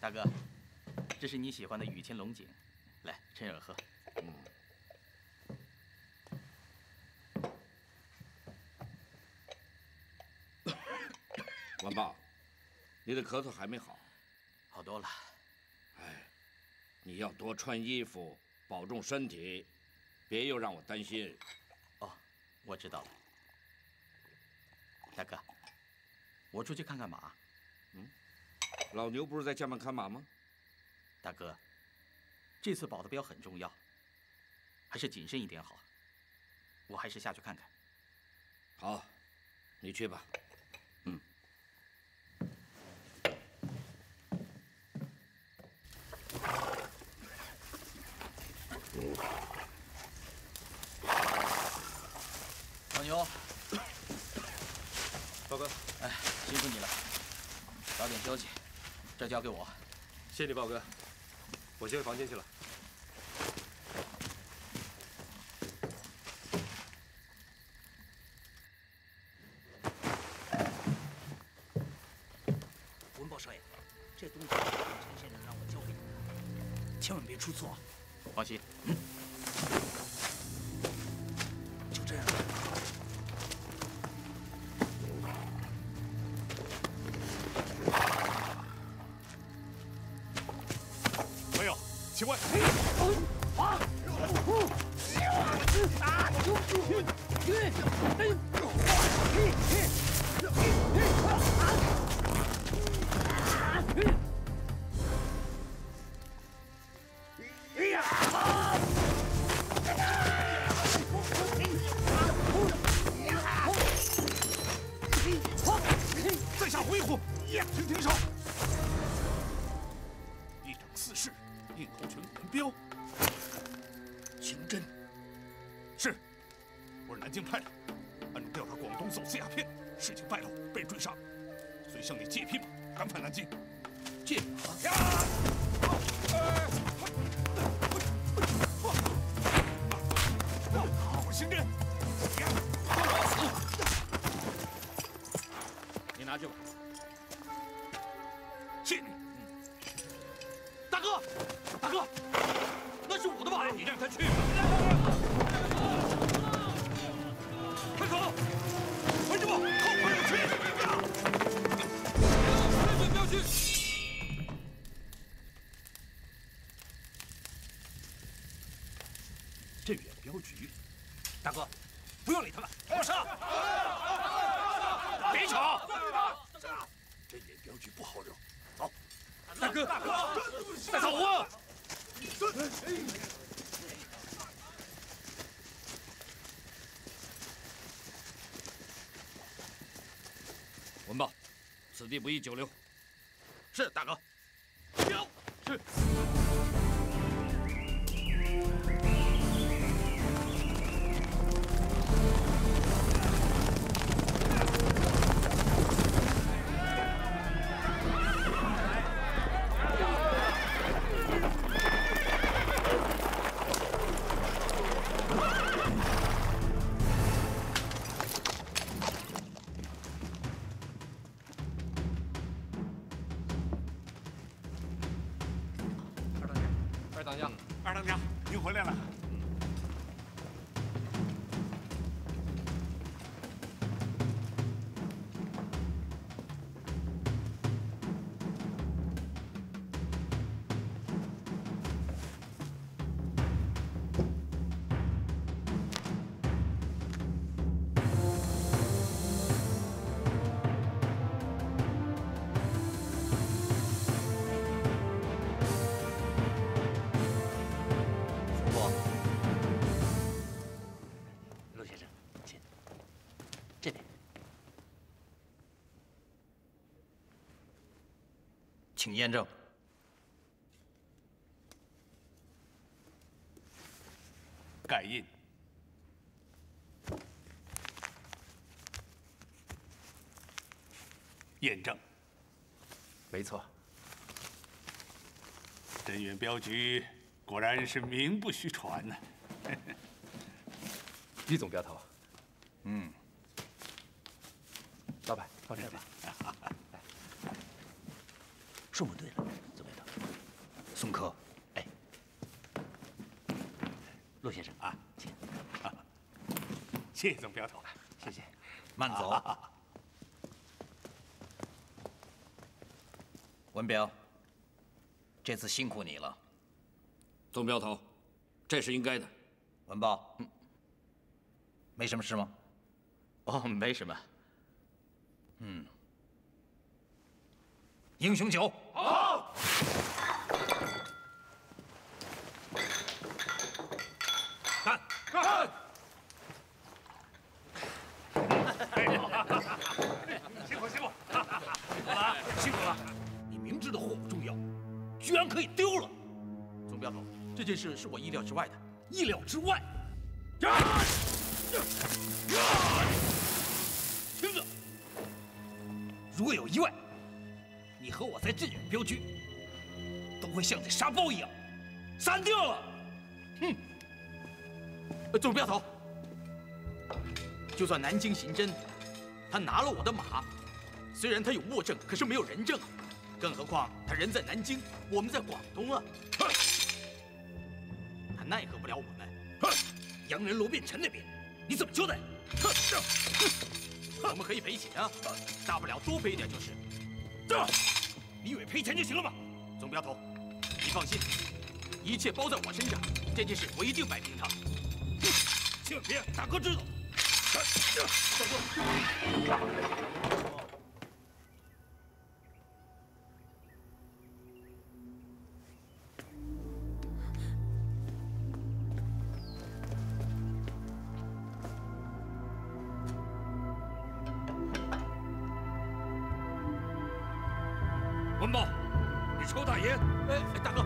大哥，这是你喜欢的雨天龙井，来，趁热喝。晚报，你的咳嗽还没好？好多了。哎，你要多穿衣服，保重身体，别又让我担心。哦，我知道了。大哥，我出去看看马。嗯。 老牛不是在家门看马吗？大哥，这次保的镖很重要，还是谨慎一点好。我还是下去看看。好，你去吧。嗯。老牛，报告，哎，辛苦你了，早点休息。 这交给我，谢谢你，豹哥，我先回房间去了。文豹少爷，这东西陈先生让我交给你，千万别出错。放心，就这样。 请问，啊！在下回虎，请停手！ 印后城文镖，刑侦，是，我是南京派的，暗中调查广东走私鸦片，事情败露，被追杀，所以向你借匹马，赶返南京。借马？我刑侦，你拿去吧。谢谢你，大哥。 大哥，那是我的吧？你让他去吧。快走！回去吧，后悔去！不要去！这远镖局，大哥，不用理他们，我上！别吵！这远镖局不好惹，走。大哥，大哥，带走啊！ 文豹，此地不宜久留。是，大哥。是。当家，二当家，您回来了。请验证。盖印。验证。没错。镇远镖局果然是名不虚传呐。于总镖头。嗯。老板，放这吧。 说不对了，总镖头，宋科，哎，陆先生啊，请，谢谢总镖头，谢谢，慢走。文彪，这次辛苦你了。总镖头，这是应该的。文豹，没什么事吗？哦，没什么。嗯。 英雄酒好，干干！辛苦辛苦，辛苦了！你明知道货不重要，居然可以丢了。总镖头，这件事是我意料之外的，意料之外。听着，如果有意外。 你和我在镇远镖局都会像那沙包一样散掉了。哼！总镖头，就算南京刑侦他拿了我的马，虽然他有物证，可是没有人证，更何况他人在南京，我们在广东啊。他奈何不了我们。洋人罗变臣那边，你怎么交代？我们可以赔钱啊，大不了多赔一点就是。 你以为赔钱就行了吗？总镖头，你放心，一切包在我身上，这件事我一定摆平他。千万别让大哥知道。大哥，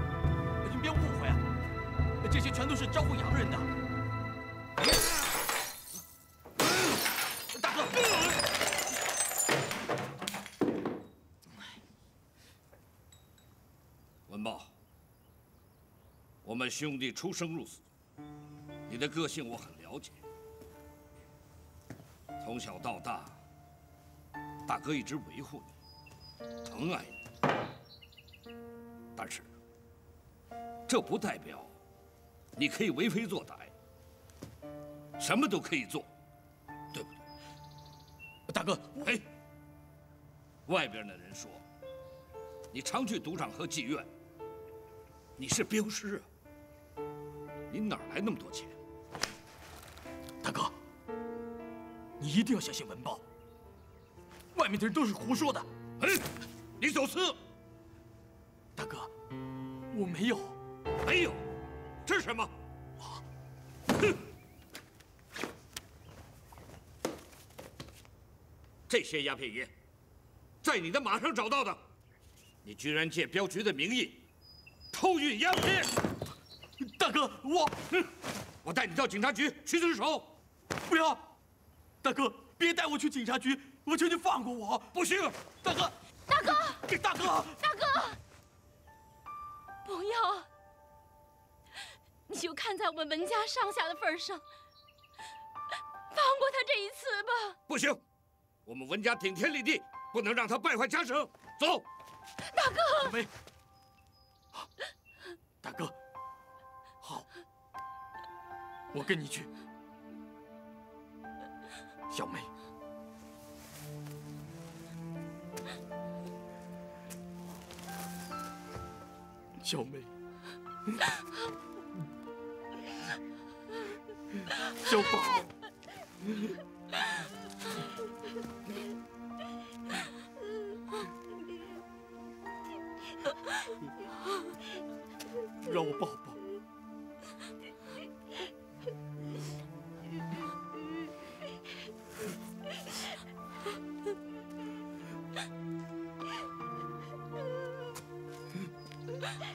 我们兄弟出生入死，你的个性我很了解。从小到大，大哥一直维护你，疼爱你。但是，这不代表你可以为非作歹，什么都可以做，对不对？大哥，哎，外边的人说，你常去赌场和妓院，你是镖师啊。 你哪来那么多钱？大哥，你一定要相信文豹，外面的人都是胡说的。哎，你走私！大哥，我没有，没有，这是什么？我，哼！这些鸦片烟，在你的马上找到的，你居然借镖局的名义偷运鸦片！ 大哥，我带你到警察局去自首。不要，大哥，别带我去警察局，我求你放过我！不行，大哥，大哥，大哥，大哥，不要！你就看在我们文家上下的份上，放过他这一次吧。不行，我们文家顶天立地，不能让他败坏家声。走，大哥，大哥。我跟你去。小梅，小梅，小宝。 让我抱抱。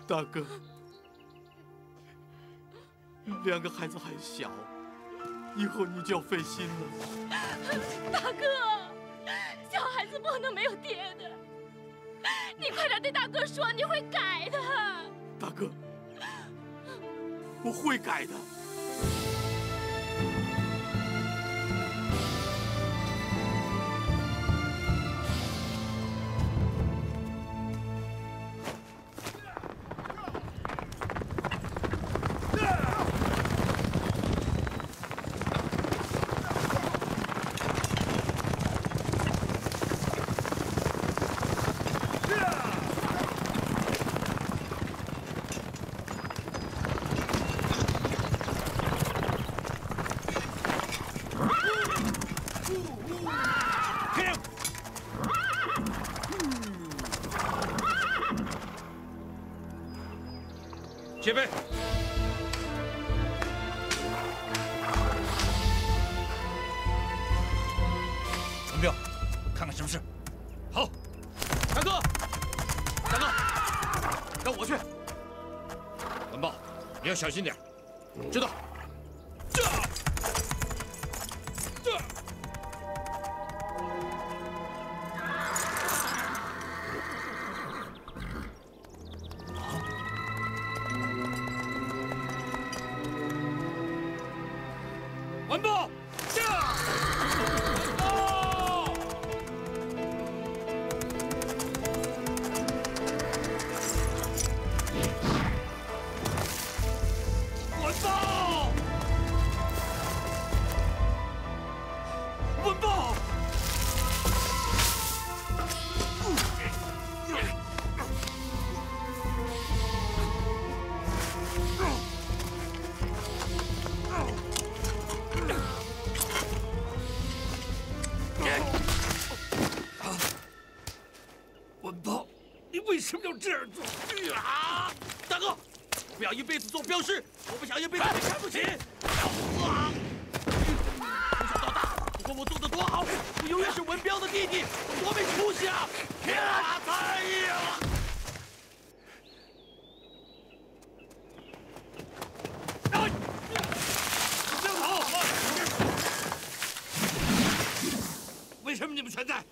大哥，两个孩子还小。 以后你就要费心了，大哥，小孩子不能没有爹的，你快点对大哥说，你会改的。大哥，我会改的。 接杯。传票，看看什么事。好，大哥，大哥，让我去。文豹，你要小心点。知道。这。镖师，我不想一辈子被看不起。从小到大，不管我做的多好，我永远是文彪的弟弟，我多没出息啊！天啊，太硬了！别跑！为什么你们全在？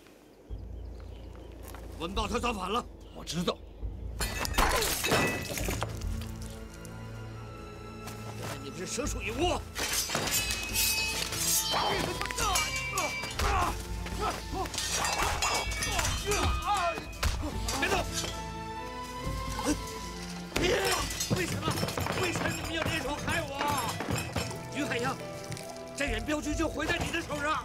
文豹他造反了，我知道。 是蛇鼠一窝。别动！为什么你们要联手害我？于海洋，这眼镖局就毁在你的手上。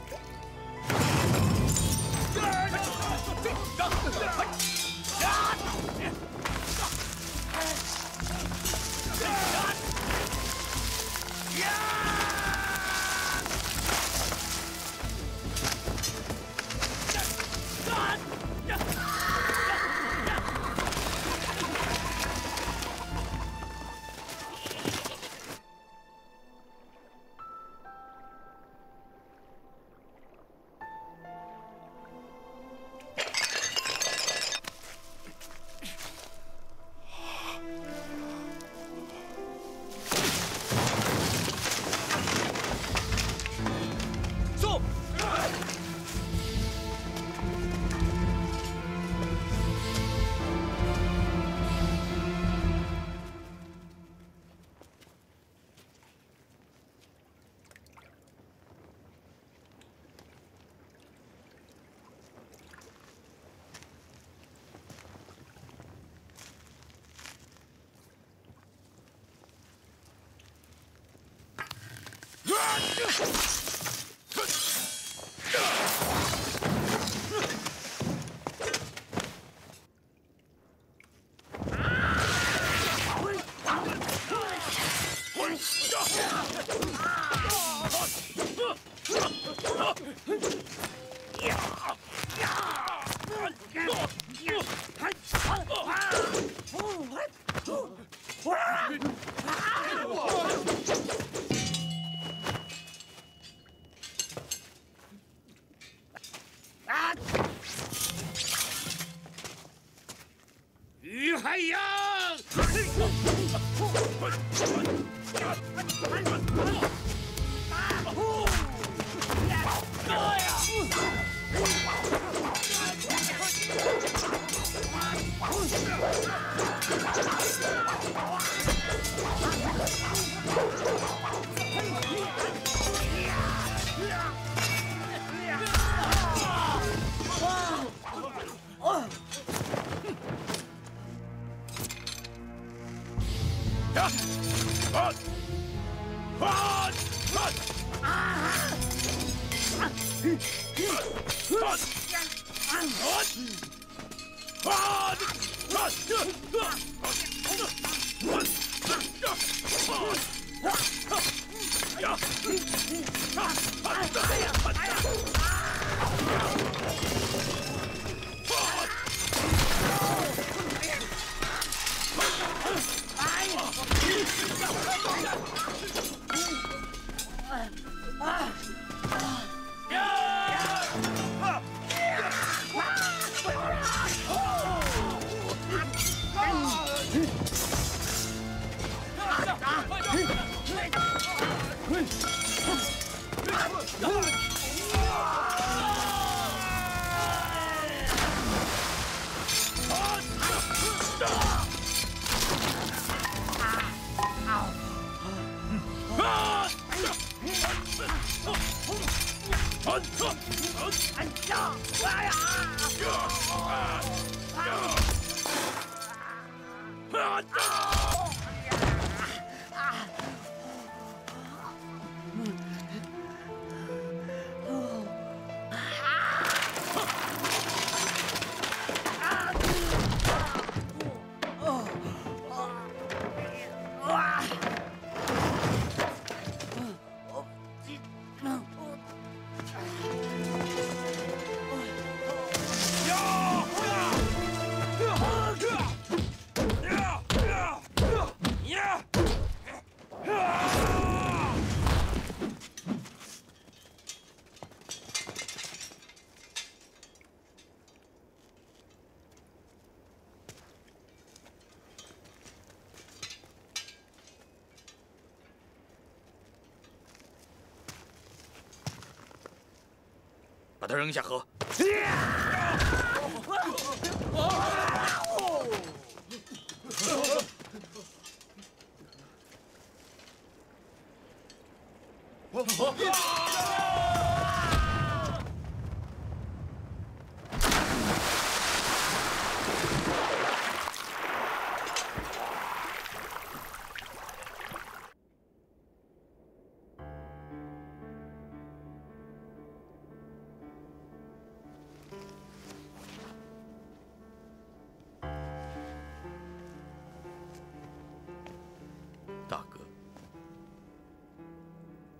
把他扔下河。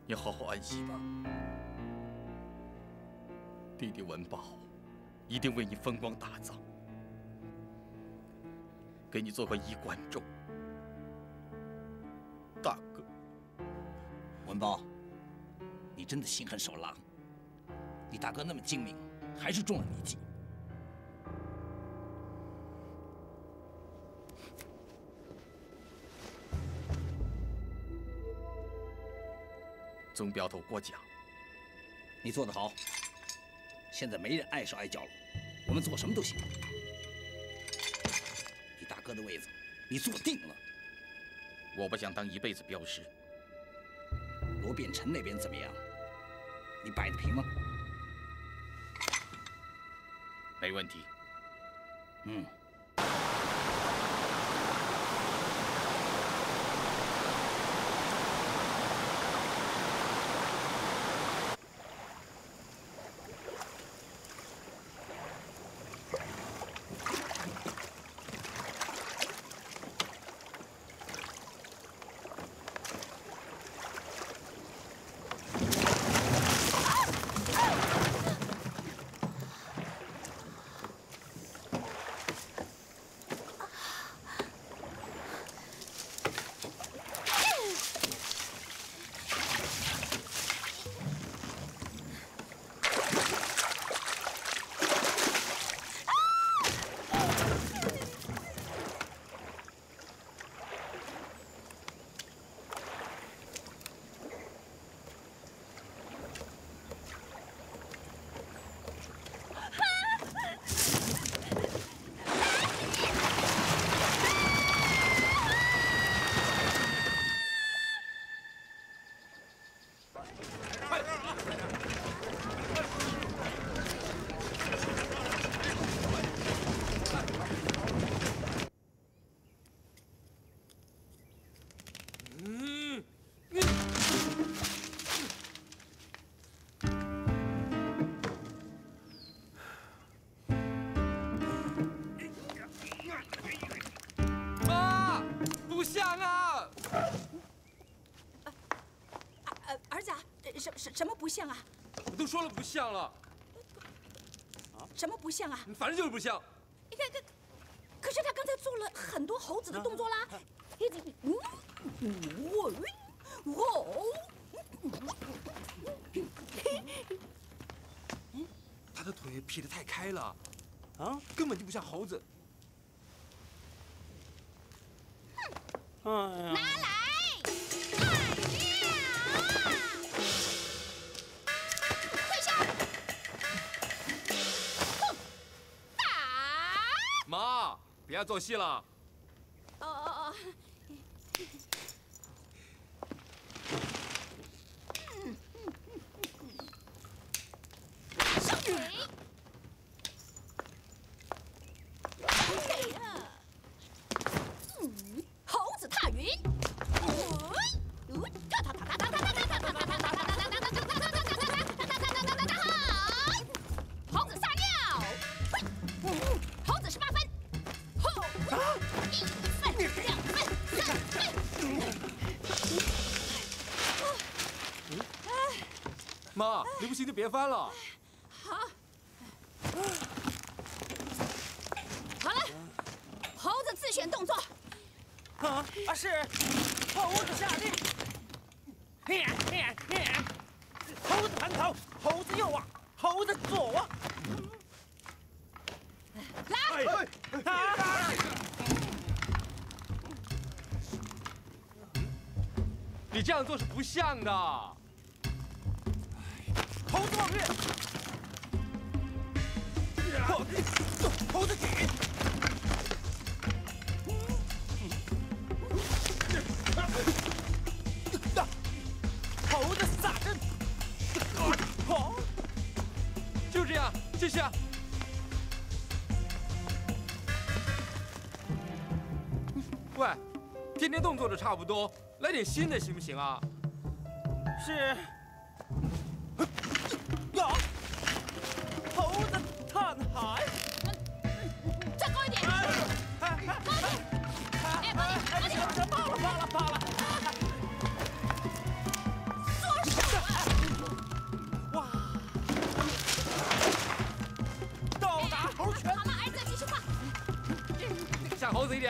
你好好安息吧，弟弟文豹，一定为你风光大葬，给你做个衣冠冢。大哥，文豹，你真的心狠手辣，你大哥那么精明，还是中了你计。总镖头过奖，你做得好。现在没人碍手碍脚了，我们做什么都行。你大哥的位子，你坐定了。我不想当一辈子镖师。罗变臣那边怎么样？你摆得平吗？没问题。嗯。 啊！什么不像啊？我都说了不像了。啊？什么不像啊？反正就是不像。你看，可是他刚才做了很多猴子的动作啦。他的腿劈得太开了，啊，根本就不像猴子。拿来。 妈，不要做戏了。哦。收腿。谁呀？猴子踏云。猴子撒尿。猴子18分。 1分、2分、3分。妈，你不行就别翻了。好。好了，猴子自选动作。是猴子下地。猴子盘头，猴子右望，猴子左望。 来！你这样做是不像的。猴子望月，猴子举，猴子撒针，就这样，继续啊。 喂，天天动作都差不多，来点新的行不行啊？是。有。猴子探海。再高一点。高一点。哎，高一点。罢了。缩手啊！哇！倒打猴拳。好了，儿子，继续画。像猴子一点。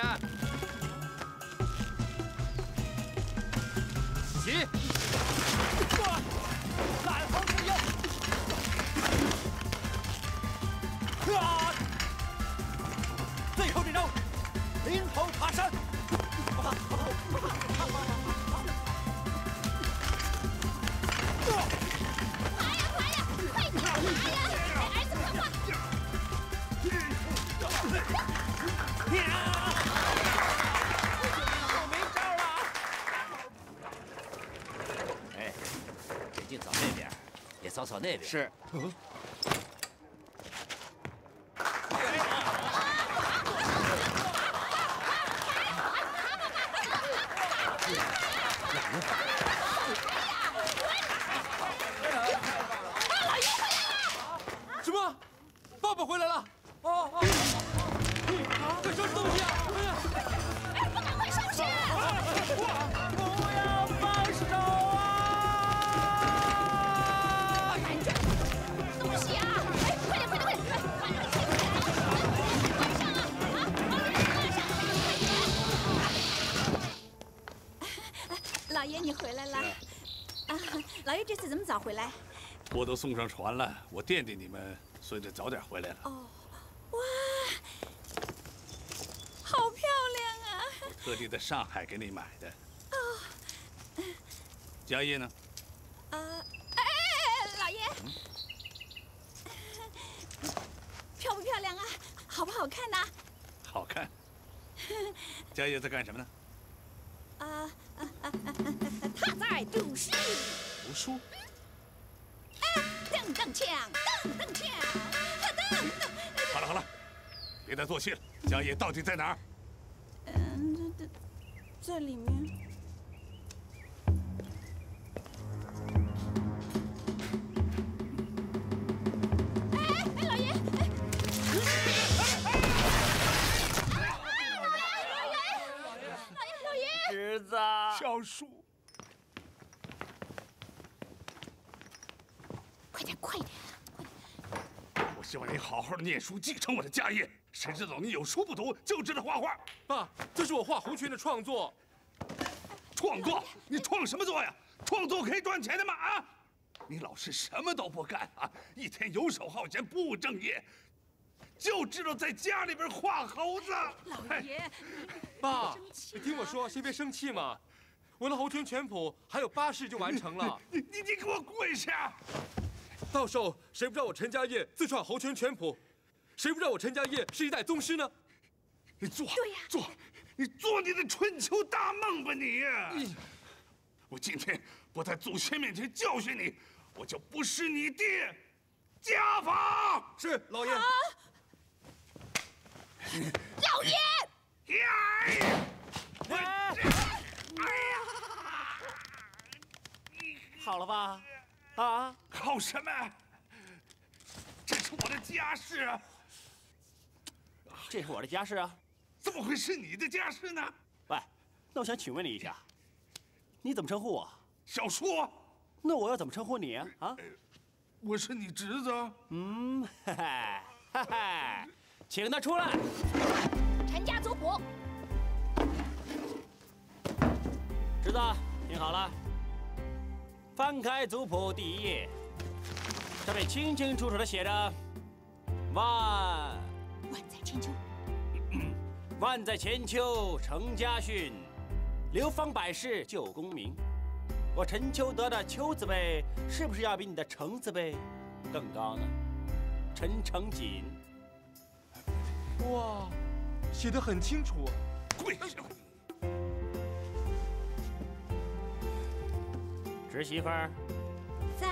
起！懒猴子右！啊！最后这招，林猴爬山。爬呀！快点爬呀！哎，儿子快画！ 扫扫那边是。老爷回来了！什么？爸爸回来了！哦！快收拾东西啊！哎，不赶快收拾！ 老爷，你回来了！啊，老爷这次怎么早回来？我都送上船了，我惦记你们，所以得早点回来了。哦，哇，好漂亮啊！特地在上海给你买的。哦，家业呢？啊，哎，老爷，漂不漂亮啊？好不好看呢？好看。家业在干什么呢？ 他在读书。读书。哎，蹬蹬锵。好了，别再做戏了。家业到底在哪儿？这里面。哎，老爷。老爷。侄子。小叔。 哎快点，快点！我希望你好好的念书，继承我的家业。谁知道你有书不读，就知道画画。爸，这是我画红裙的创作。创作？你创什么作呀？创作可以赚钱的吗？啊！你老是什么都不干啊，一天游手好闲，不务正业，就知道在家里边画猴子。老爷，爸，你听我说，先别生气嘛。 我的猴群全谱还有8式就完成了。你给我跪下！到时候谁不知道我陈家业自创猴群全谱？谁不知道我陈家业是一代宗师呢？你做，对呀，做，你做你的春秋大梦吧你！我今天不在祖先面前教训你，我就不是你爹。家法是老爷。老爷！哎呀！ 好了吧？啊，好什么？这是我的家事啊！这是我的家事啊！怎么会是你的家事呢？喂，那我想请问你一下，你怎么称呼我？小叔。那我要怎么称呼你啊？啊？我是你侄子。嗯，嘿嘿，嘿嘿，请他出来。陈家族谱。侄子，听好了。 翻开族谱第一页，上面清清楚楚的写着“万载千秋，成家训，流芳百世救功名”。我陈秋德的“秋”字辈，是不是要比你的“成”字辈更高呢？陈成锦，哇，写得很清楚啊！跪下。 侄媳妇儿，在。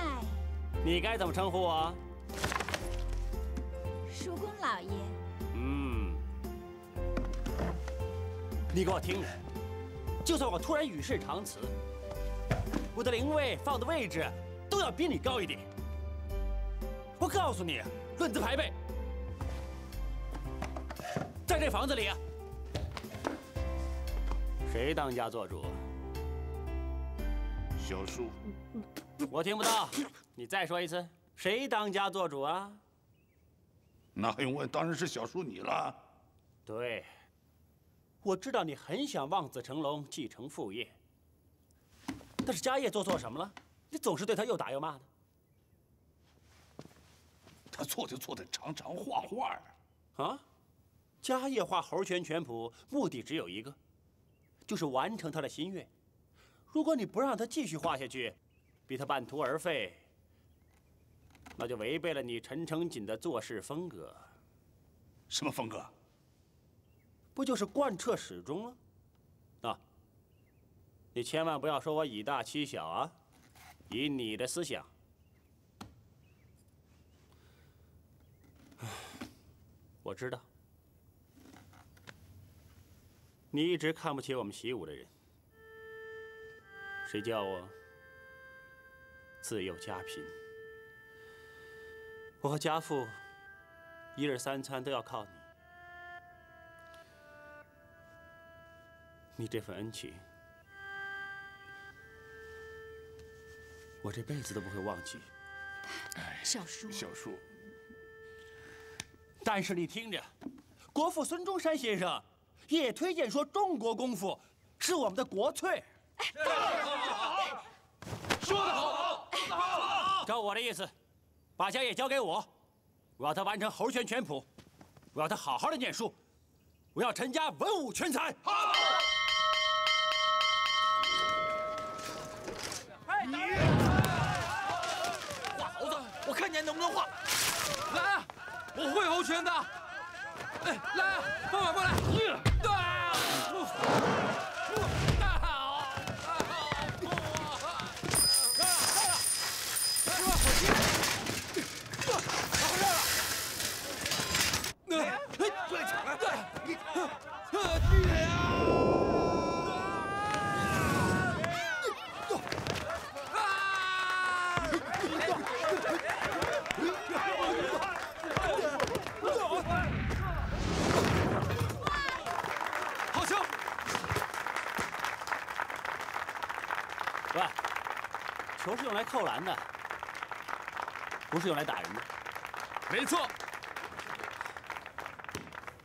你该怎么称呼我？叔公老爷。嗯。你给我听着，就算我突然与世长辞，我的灵位放的位置都要比你高一点。我告诉你，论资排辈，在这房子里，谁当家做主？ 小叔，我听不到，你再说一次，谁当家做主啊？那还用问？当然是小叔你了。对，我知道你很想望子成龙，继承父业，但是家业做错什么了？你总是对他又打又骂的。他错就错在常常画画啊！家业画猴拳拳谱，目的只有一个，就是完成他的心愿。 如果你不让他继续画下去，逼他半途而废，那就违背了你陈成锦的做事风格。什么风格？不就是贯彻始终吗？啊，你千万不要说我以大欺小啊！以你的思想，我知道，你一直看不起我们习武的人。 谁叫我自幼家贫？我和家父一日3餐都要靠你，你这份恩情，我这辈子都不会忘记。小叔，小叔，但是你听着，国父孙中山先生也推荐说，中国功夫是我们的国粹。 好，说得好，说得好。照我的意思，把家业交给我，我要他完成猴拳拳谱，我要他好好的念书，我要陈家文武全才。好。你画猴子，我看你还能不能画。来啊，我会猴拳的。哎，来啊，放马过来。对。 好球！喂，球是用来扣篮的，不是用来打人的。没错，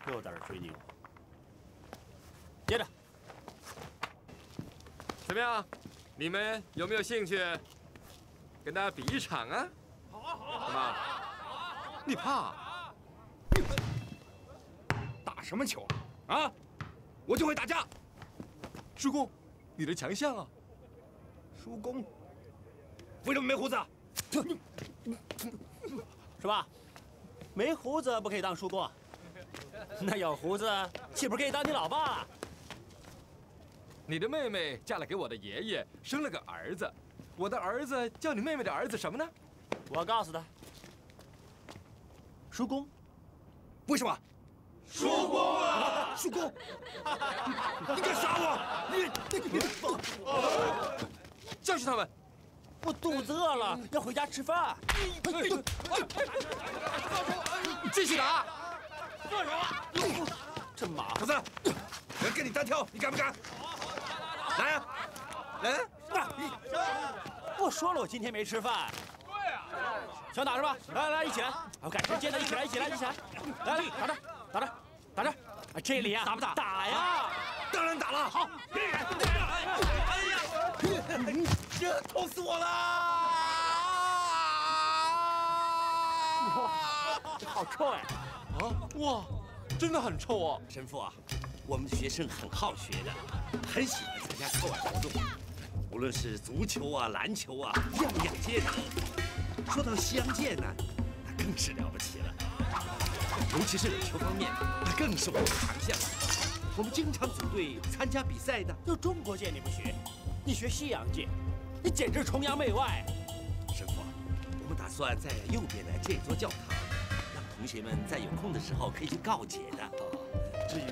又在这吹牛。接着，怎么样？你们有没有兴趣跟大家比一场啊？好啊，好啊，怎么？你怕？打什么球啊？啊，我就会打架。叔公，你的强项啊。叔公，为什么没胡子？ 是吧？没胡子不可以当叔公，那有胡子岂不是可以当你老爸了？你的妹妹嫁了给我的爷爷，生了个儿子，我的儿子叫你妹妹的儿子什么呢？我告诉他，叔公。为什么？叔公啊！叔公！你敢杀我？你！教训他们！ 我肚子饿了，要回家吃饭。继续打！放手啊！这马虎子，我跟你单挑，你敢不敢？来呀，来！我说了，我今天没吃饭。对呀。想打是吧？来来，一起来！我赶时间的，一起来，一起来，一起来！来来，打这，打这，打这！这里呀，打不打？打呀！当然打了。好。哎呀！ 这痛死我了！哇，好臭哎！啊，哇，真的很臭啊！神父啊，我们学生很好学的，很喜欢参加课外活动，无论是足球啊、篮球啊，样样皆打。说到西洋剑呢，那更是了不起了，尤其是垒球方面，那更是我们的强项。我们经常组队参加比赛的。就中国剑你不学，你学西洋剑。 你简直崇洋媚外！神父，我们打算在右边呢建一座教堂，让同学们在有空的时候可以去告解的。至于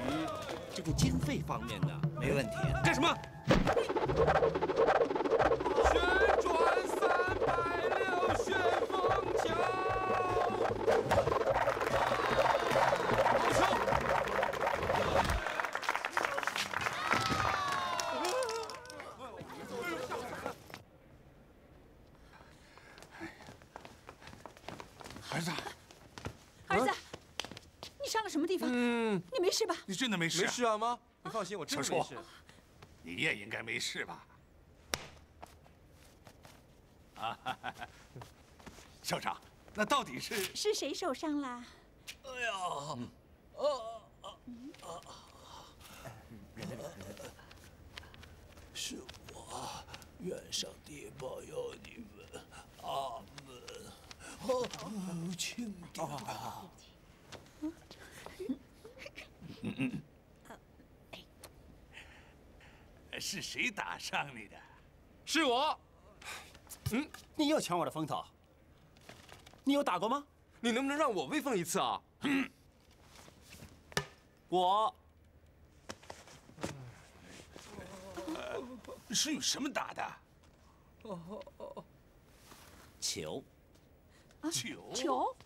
这个经费方面呢，没问题。干什么？旋转360旋风球！好球！ 儿子，儿子，你伤了什么地方？你没事吧？你真的没事？没事啊，妈，你放心，我真的没事。你也应该没事吧？啊，校长，那到底是是谁受伤了？哎呀，是我，愿上帝保佑你们，阿门。 哦，轻点。是谁打伤你的？是我。嗯，你又抢我的风头。你有打过吗？你能不能让我威风一次啊？我是用什么打的？球。 球，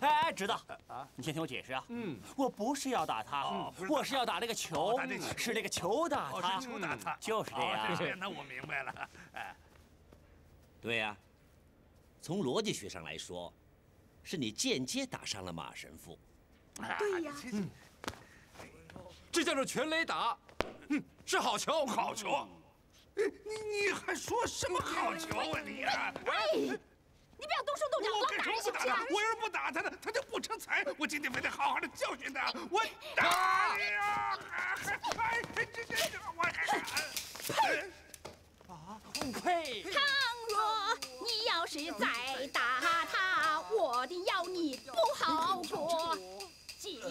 哎，侄子，你先听我解释啊。嗯，我不是要打他，我是要打那个球，是那个球打他，球打他，就是这样。那我明白了。哎，对呀，从逻辑学上来说，是你间接打伤了马神父。对呀，这叫做全垒打。嗯，是好球，好球。你还说什么好球啊你啊！ 你不要动手动脚，老打人行不行？我要是不打他呢，他就不成才。我今天非得好好的教训他。我打你啊！哎，这我还……啊！呸！倘若你要是再打他，我定要你不好过。今晚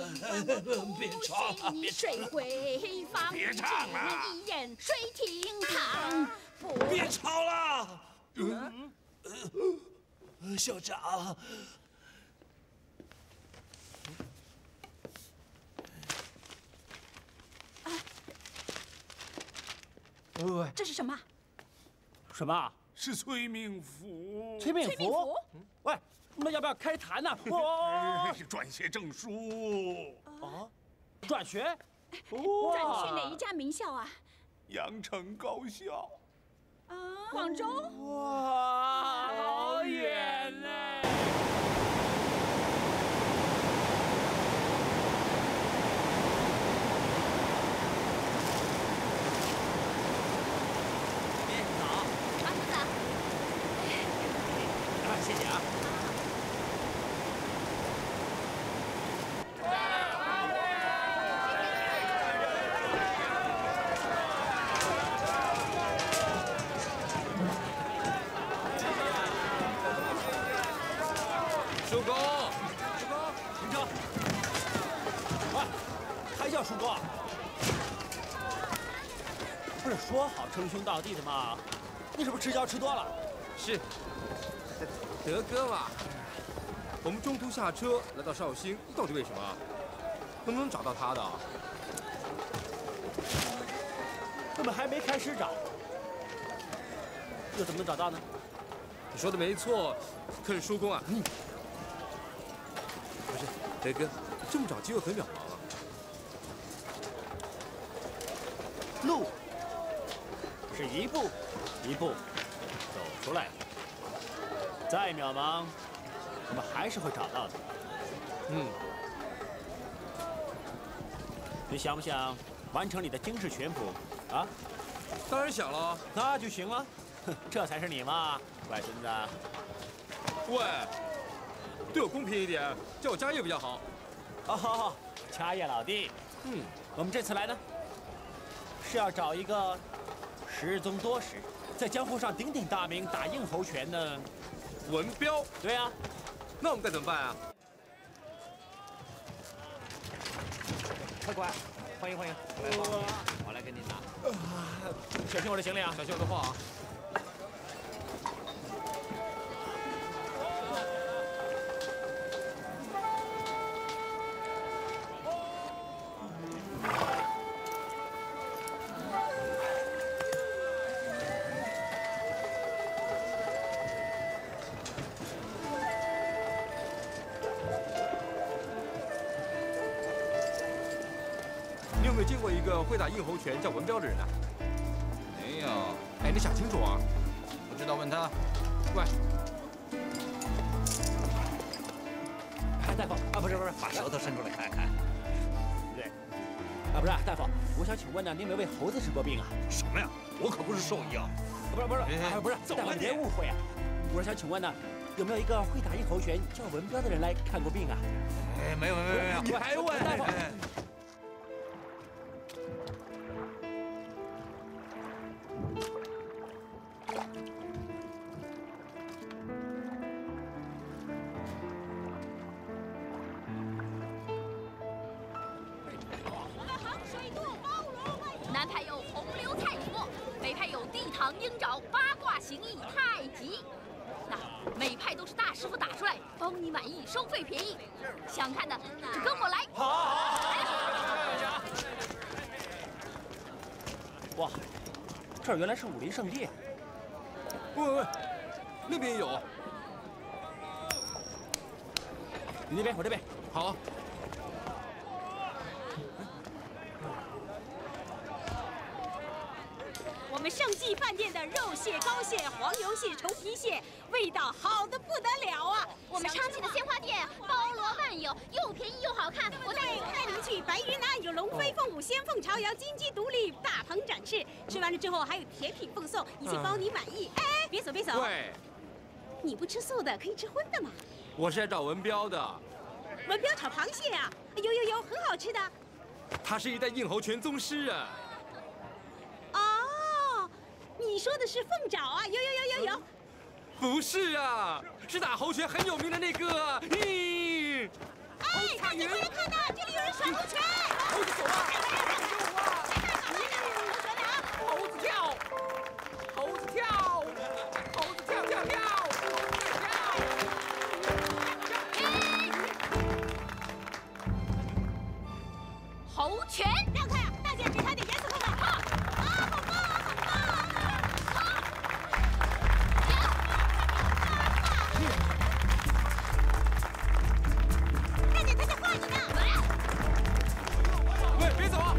不许你睡回房，别唱了！一人睡厅堂。别吵了。嗯。 校长，喂，这是什么？什么？是催命符。催命符？喂，那要不要开坛呢？我转学证书啊，转学？转去哪一家名校啊？阳城高校。 啊，广州！哇，好远嘞！叔公，叔公，停车！哎，还叫叔公？不是说好称兄道弟的吗？你是不是吃胶吃多了？是，德哥嘛。我们中途下车来到绍兴，到底为什么？能不能找到他的？根本还没开始找，又怎么能找到呢？你说的没错，可是叔公啊，不是德哥，这么找机会很渺茫啊。路是一步一步走出来的，再渺茫。 我们还是会找到的。嗯，你想不想完成你的经世全谱啊？当然想了，那就行了。这才是你嘛，外孙子。喂，对我公平一点，叫我家业比较好。哦，好好，家业老弟。嗯，我们这次来呢，是要找一个失踪多时，在江湖上鼎鼎大名、打硬猴拳的文彪。对呀。 那我们该怎么办啊？快过来，欢迎欢迎，我来给你拿。小心我的行李啊，小心我的货啊。见过一个会打硬猴拳叫文彪的人啊？没有。哎，你想清楚啊！不知道问他。喂，哎，大夫啊，不是，把舌头伸出来看看。对。啊，不是，大夫，我想请问呢，你有没有为猴子治过病啊？什么呀？我可不是兽医啊！不是，大夫别误会啊！我是想请问呢，有没有一个会打硬猴拳叫文彪的人来看过病啊？哎，没有。你还问大夫？ 这原来是武林圣地。喂，那边也有。你那边，我这边。好。我们盛记饭店的肉蟹、膏蟹、黄油蟹、虫皮蟹，味道好的不得了啊！我们昌吉的鲜花店包罗万有，又便宜又好看。我带您去白云南，有龙飞凤舞、仙凤朝摇、金鸡独立、大鹏展翅。 吃完了之后还有甜品奉送，一切包你满意。哎，别走！喂，你不吃素的可以吃荤的嘛？我是来找文彪的。文彪炒螃蟹啊，有，很好吃的。他是一代硬猴拳宗师啊。哦，你说的是凤爪啊？有。不是啊，是打猴拳很有名的那个。哎，看你快来看呐，这里有人耍猴拳。猴子走啊！ 猴拳，让开啊！大姐，给他点颜色看看。啊，好棒啊，好棒啊！好，行，大姐，他想画你呢。喂，别走啊！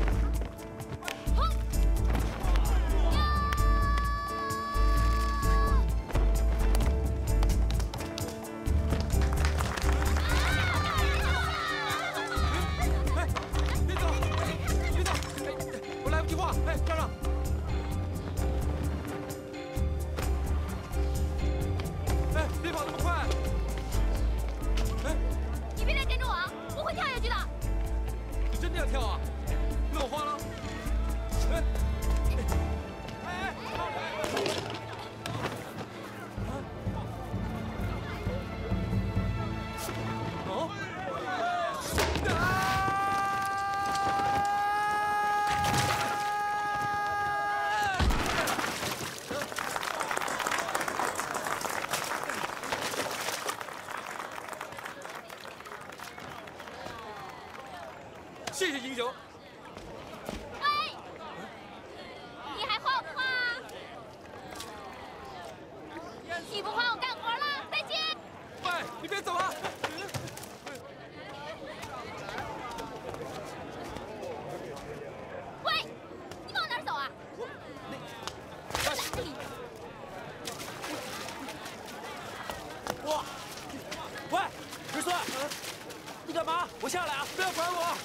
下来啊！不要管我！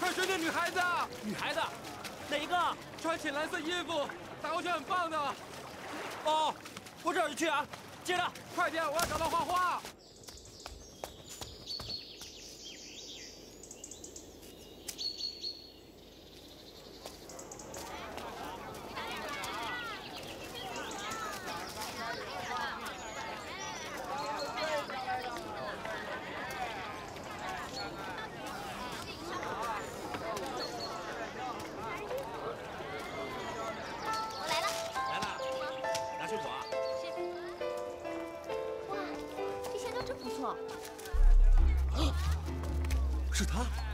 快追那女孩子！啊！女孩子？哪一个？穿浅蓝色衣服，打过去很棒的。哦，我这就去啊！接着，快点，我要找到花花。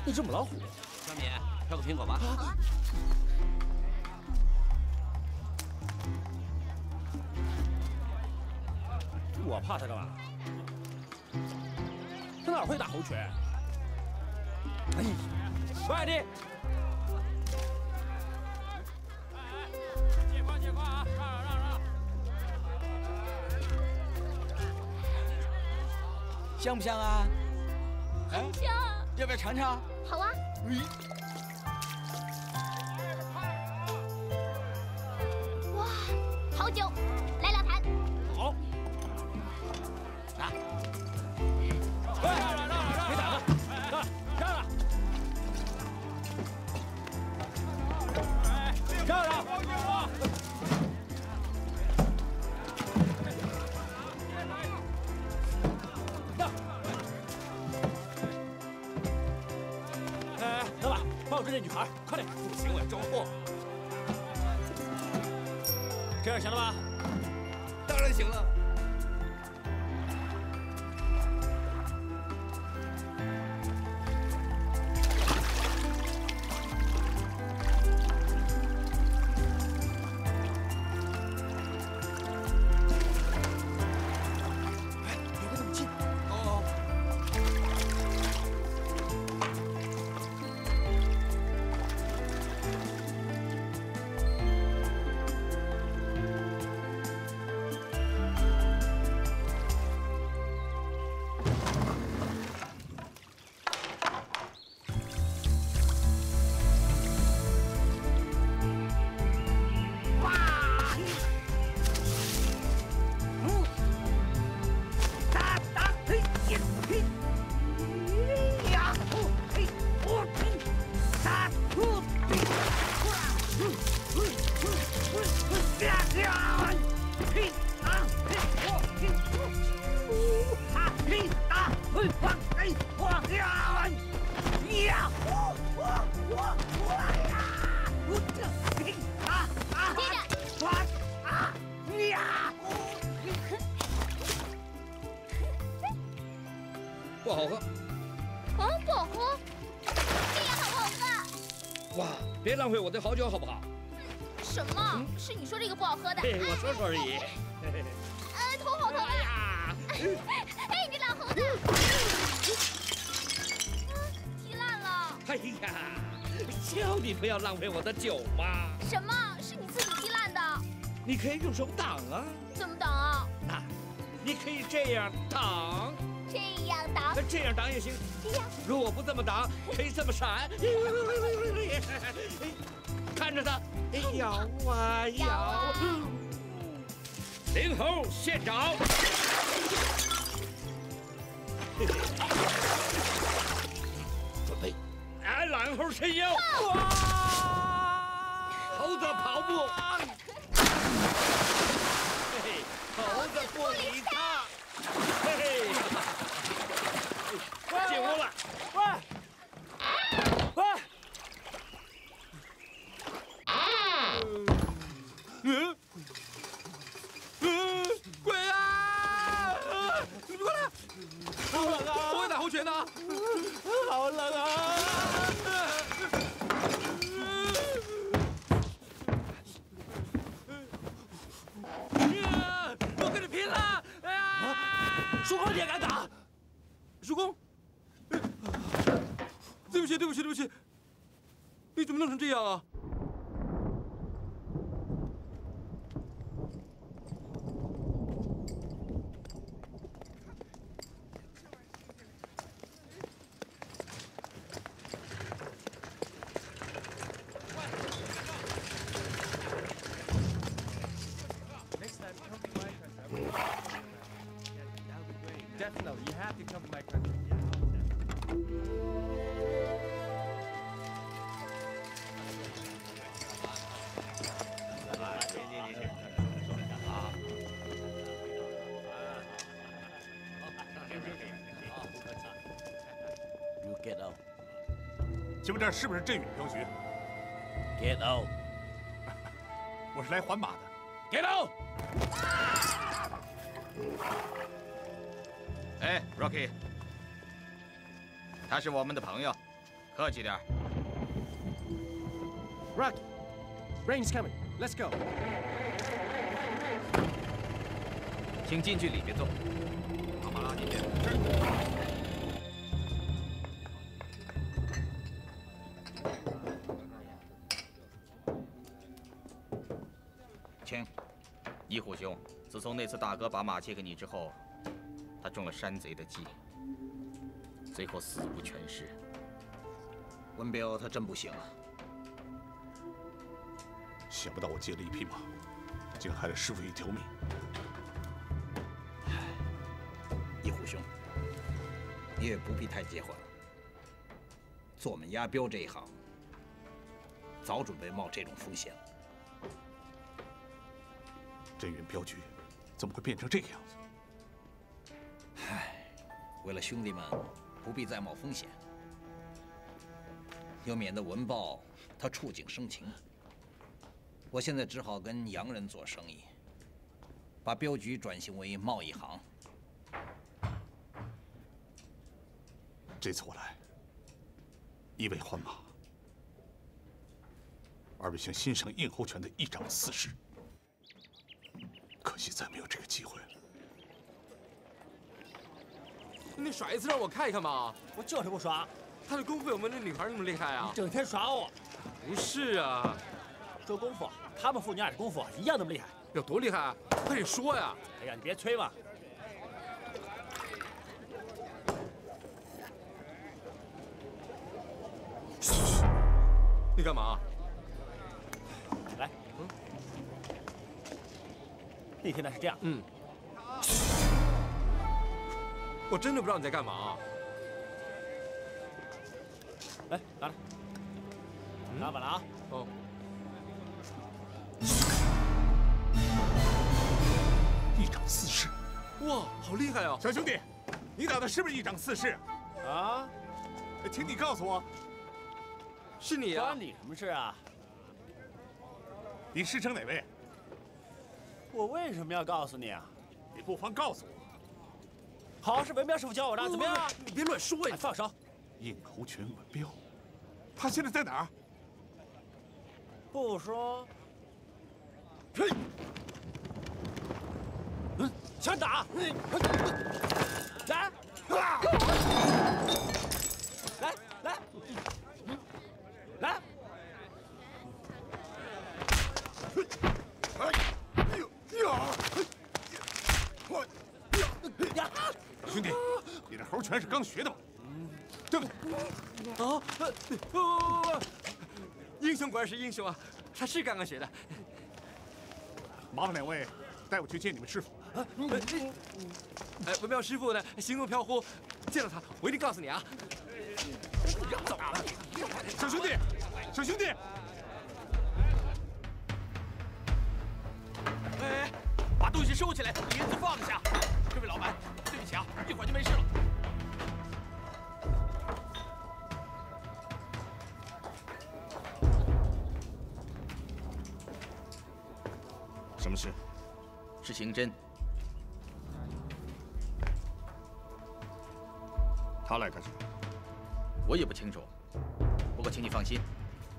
那只母老虎，小米，挑个苹果吧。啊、我怕它干嘛？它哪会打猴拳？哎，快点！哎，借花啊！让！香不香啊？很香、哎。要不要尝尝？ 好啊！哇，好酒，来两坛。好，拿。哎，别打了，让让，让让，让。 帮我追这女孩，快点！不行，我要装货。这样行了吧？当然行了。哎，别跟他们近。不好喝，啊不好喝，这样好不好喝？哇，别浪费我的好酒好不好？什么？是你说这个不好喝的？我说说而已。头好疼啊！哎，你这老猴子，踢烂了。哎呀，叫你不要浪费我的酒嘛。什么？是你自己踢烂的？你可以用手挡啊。怎么挡啊？那，你可以这样挡。 这样挡，这样挡也行。这样，如果不这么挡，可以这么闪。看着它，摇啊摇。灵猴现找。准备，来，懒猴伸腰。猴子跑步。猴子不理他。 嘿嘿，进屋了。喂，鬼啊！你们过来！好冷啊！我会打猴拳呢。好冷啊！我跟你拼了！ 叔公，你也敢打？叔公，对不起，对不起，对不起，你怎么弄成这样啊？ Definitely, you have to come to my country. You get out. 请问这是不是镇远镖局 ？Get out！ 我是来还马的。Get out！ 哎 ，Rocky， 他是我们的朋友，客气点。Rocky， rain's coming. Let's go. 请进去里面坐。好吧，进去。是。 一虎兄，自从那次大哥把马借给你之后，他中了山贼的计，最后死无全尸。文彪他真不行啊！想不到我借了一匹马，竟害了师傅一条命。一虎兄，你也不必太介怀了。做我们押镖这一行，早准备冒这种风险了。 镇远镖局怎么会变成这个样子？唉，为了兄弟们，不必再冒风险，又免得文豹他触景生情。我现在只好跟洋人做生意，把镖局转型为贸易行。这次我来，一为还马，二为想欣赏咽喉拳的一掌四式。 可惜再没有这个机会了。你耍一次让我看一看嘛！我就是不耍。他的功夫有没有那女孩那么厉害啊？你整天耍我。不是啊，说功夫，他们父女俩的功夫一样那么厉害。有多厉害啊？快点说呀！哎呀，你别吹嘛。你干嘛？来。 那天呢是这样，我真的不知道你在干嘛、啊。来，拿来，拿稳了啊！哦。一掌四式，哇，好厉害啊！小兄弟，你打的是不是一掌四式？啊？请你告诉我，是你啊？关你什么事啊？你师承哪位？ 我为什么要告诉你啊？你不妨告诉我。好，是文彪师傅教我的，怎么样？你别乱说呀！放手。咽喉拳文彪，他现在在哪儿？不说。嘿。嗯，想打？来。来来来。 兄弟，你这猴拳是刚学的吧？对不对？啊！不，英雄果然是英雄啊！他是刚刚学的。麻烦两位带我去见你们师傅。哎，文彪师傅呢？行动飘忽，见到他我一定告诉你啊！走了，小兄弟，小兄弟！哎，把东西收起来，帘子放下。这位老板。 啊，一会儿就没事了。什么事？是刑侦。他来干什么？我也不清楚。不过请你放心，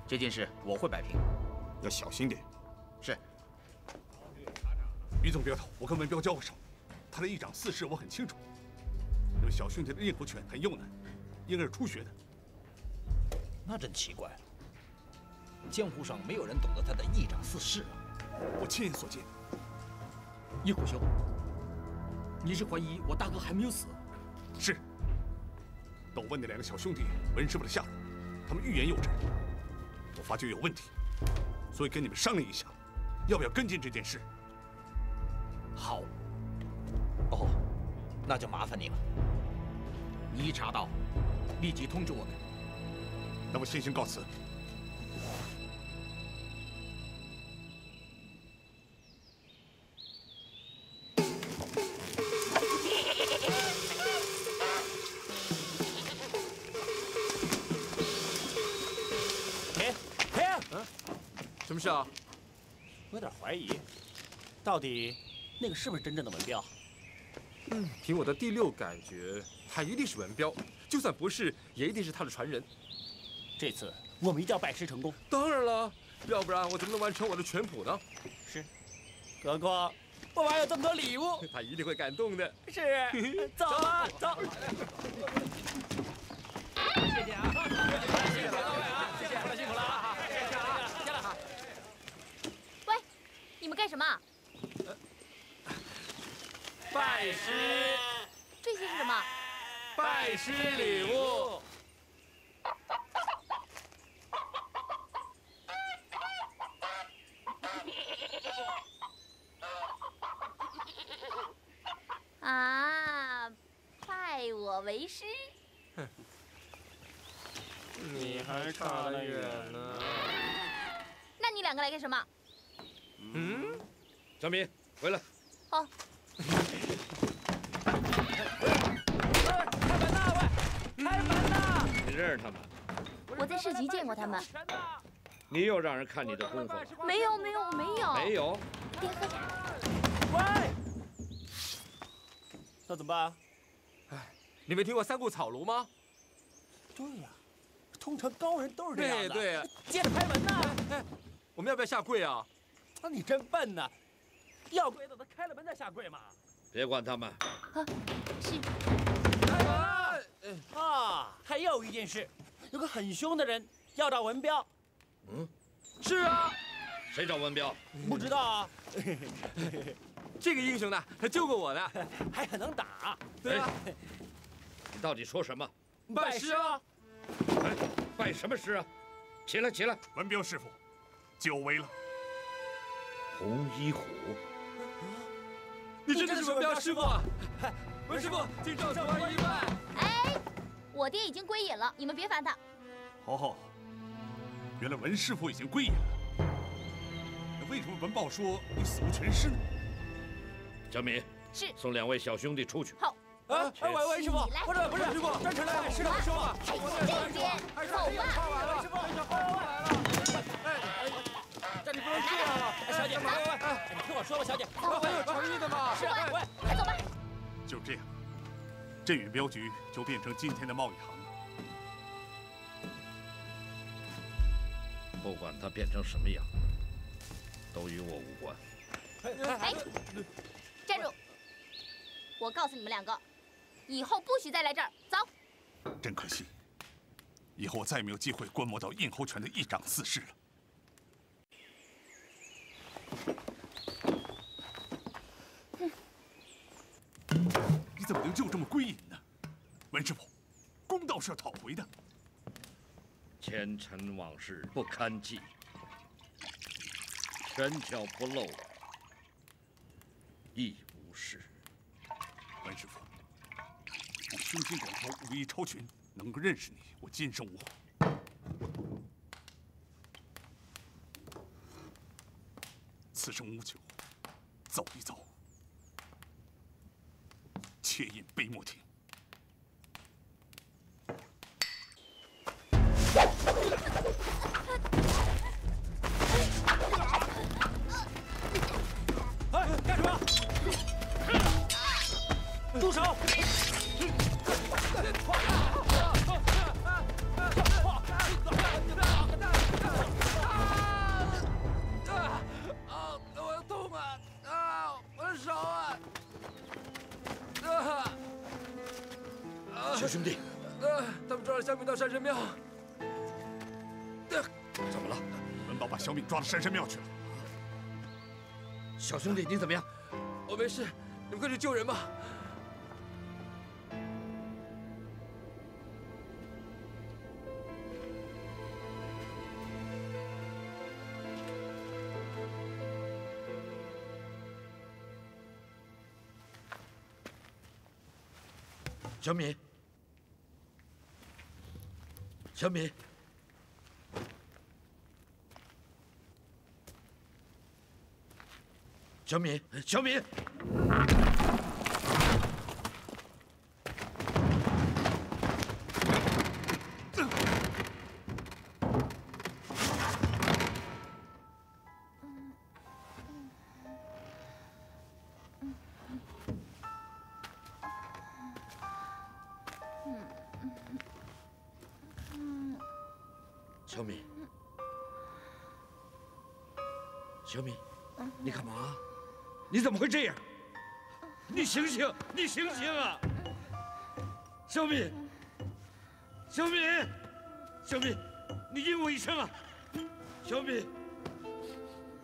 这件事我会摆平。要小心点。是。于总镖头，我跟文彪交过手。 他的一掌四式我很清楚，那个小兄弟的咽喉拳很幼难，应该是初学的。那真奇怪，江湖上没有人懂得他的一掌四式啊！我亲眼所见。一虎兄，你是怀疑我大哥还没有死？是。但我问那两个小兄弟文师傅的下落，他们欲言又止，我发觉有问题，所以跟你们商量一下，要不要跟进这件事？好。那就麻烦你了。你一查到，立即通知我们。那我先行告辞。 什么事啊？我有点怀疑，到底那个是不是真正的文标？嗯，凭我的第六感觉，他一定是文标，就算不是，也一定是他的传人。这次我们一定要拜师成功。当然了，要不然我怎么能完成我的全谱呢？是，何况我还有这么多礼物，他一定会感动的。是，走吧，走。谢谢啊，谢谢各位啊，谢谢，辛苦了啊。 你们干什么？拜师。这些是什么？拜师礼物。啊，拜我为师。你还差得远呢。那你两个来干什么？ 嗯，小敏回来。好。开门呐，喂！开门呐！你认识他们？我在市集见过他们。你又让人看你的功夫了？没有，没有，没有。没有。别喝茶。喂！那怎么办啊？哎，你没听过三顾草庐吗？对呀，通常高人都是这样的。对对。接着开门呐！哎，我们要不要下跪啊？ 那你真笨呐！要跪的，他开了门再下跪嘛。别管他们。啊，是。开门！啊，还有一件事，有个很凶的人要找文彪。嗯，是啊。谁找文彪？不知道啊。这个英雄呢，他救过我呢，还很能打。对啊。你到底说什么？拜师啊！哎，拜什么师啊？起来，起来！文彪师傅，久违了。 红一虎，你真的是文彪师傅啊！文师傅，请照常一拜。哎，我爹已经归隐了，你们别烦他。哦，原来文师傅已经归隐了，那为什么文豹说你死无全尸呢？小敏，是送两位小兄弟出去。好。啊，哎，文师傅，不是不是，师傅，站起来，师傅，师傅，这边，走吧。文师傅，哎。 这里不能去啊！小姐，你听我说吧，小姐，我有诚意的嘛。是，喂，快走吧。就这样，镇远镖局就变成今天的贸易行了。不管它变成什么样，都与我无关。哎，站住！我告诉你们两个，以后不许再来这儿。走。真可惜，以后我再也没有机会观摩到印侯拳的一掌四式了。 你怎么能就这么归隐呢？文师傅，公道是要讨回的。前尘往事不堪记，拳脚不露亦无事。文师傅，我胸襟广阔，武艺超群，能够认识你，我今生无悔。 此生无求，走一走，切饮杯莫停。哎，干什么？住手！ 小兄弟，他们抓了小敏到山神庙。怎么了？文豹把小敏抓到山神庙去了。小兄弟，你怎么样？我没事，你们快去救人吧。小米，小米，小米，小米。 小米，小米，你干嘛？你怎么会这样？你醒醒，你醒醒啊！小米，小米，小米，你应我一声啊！小米，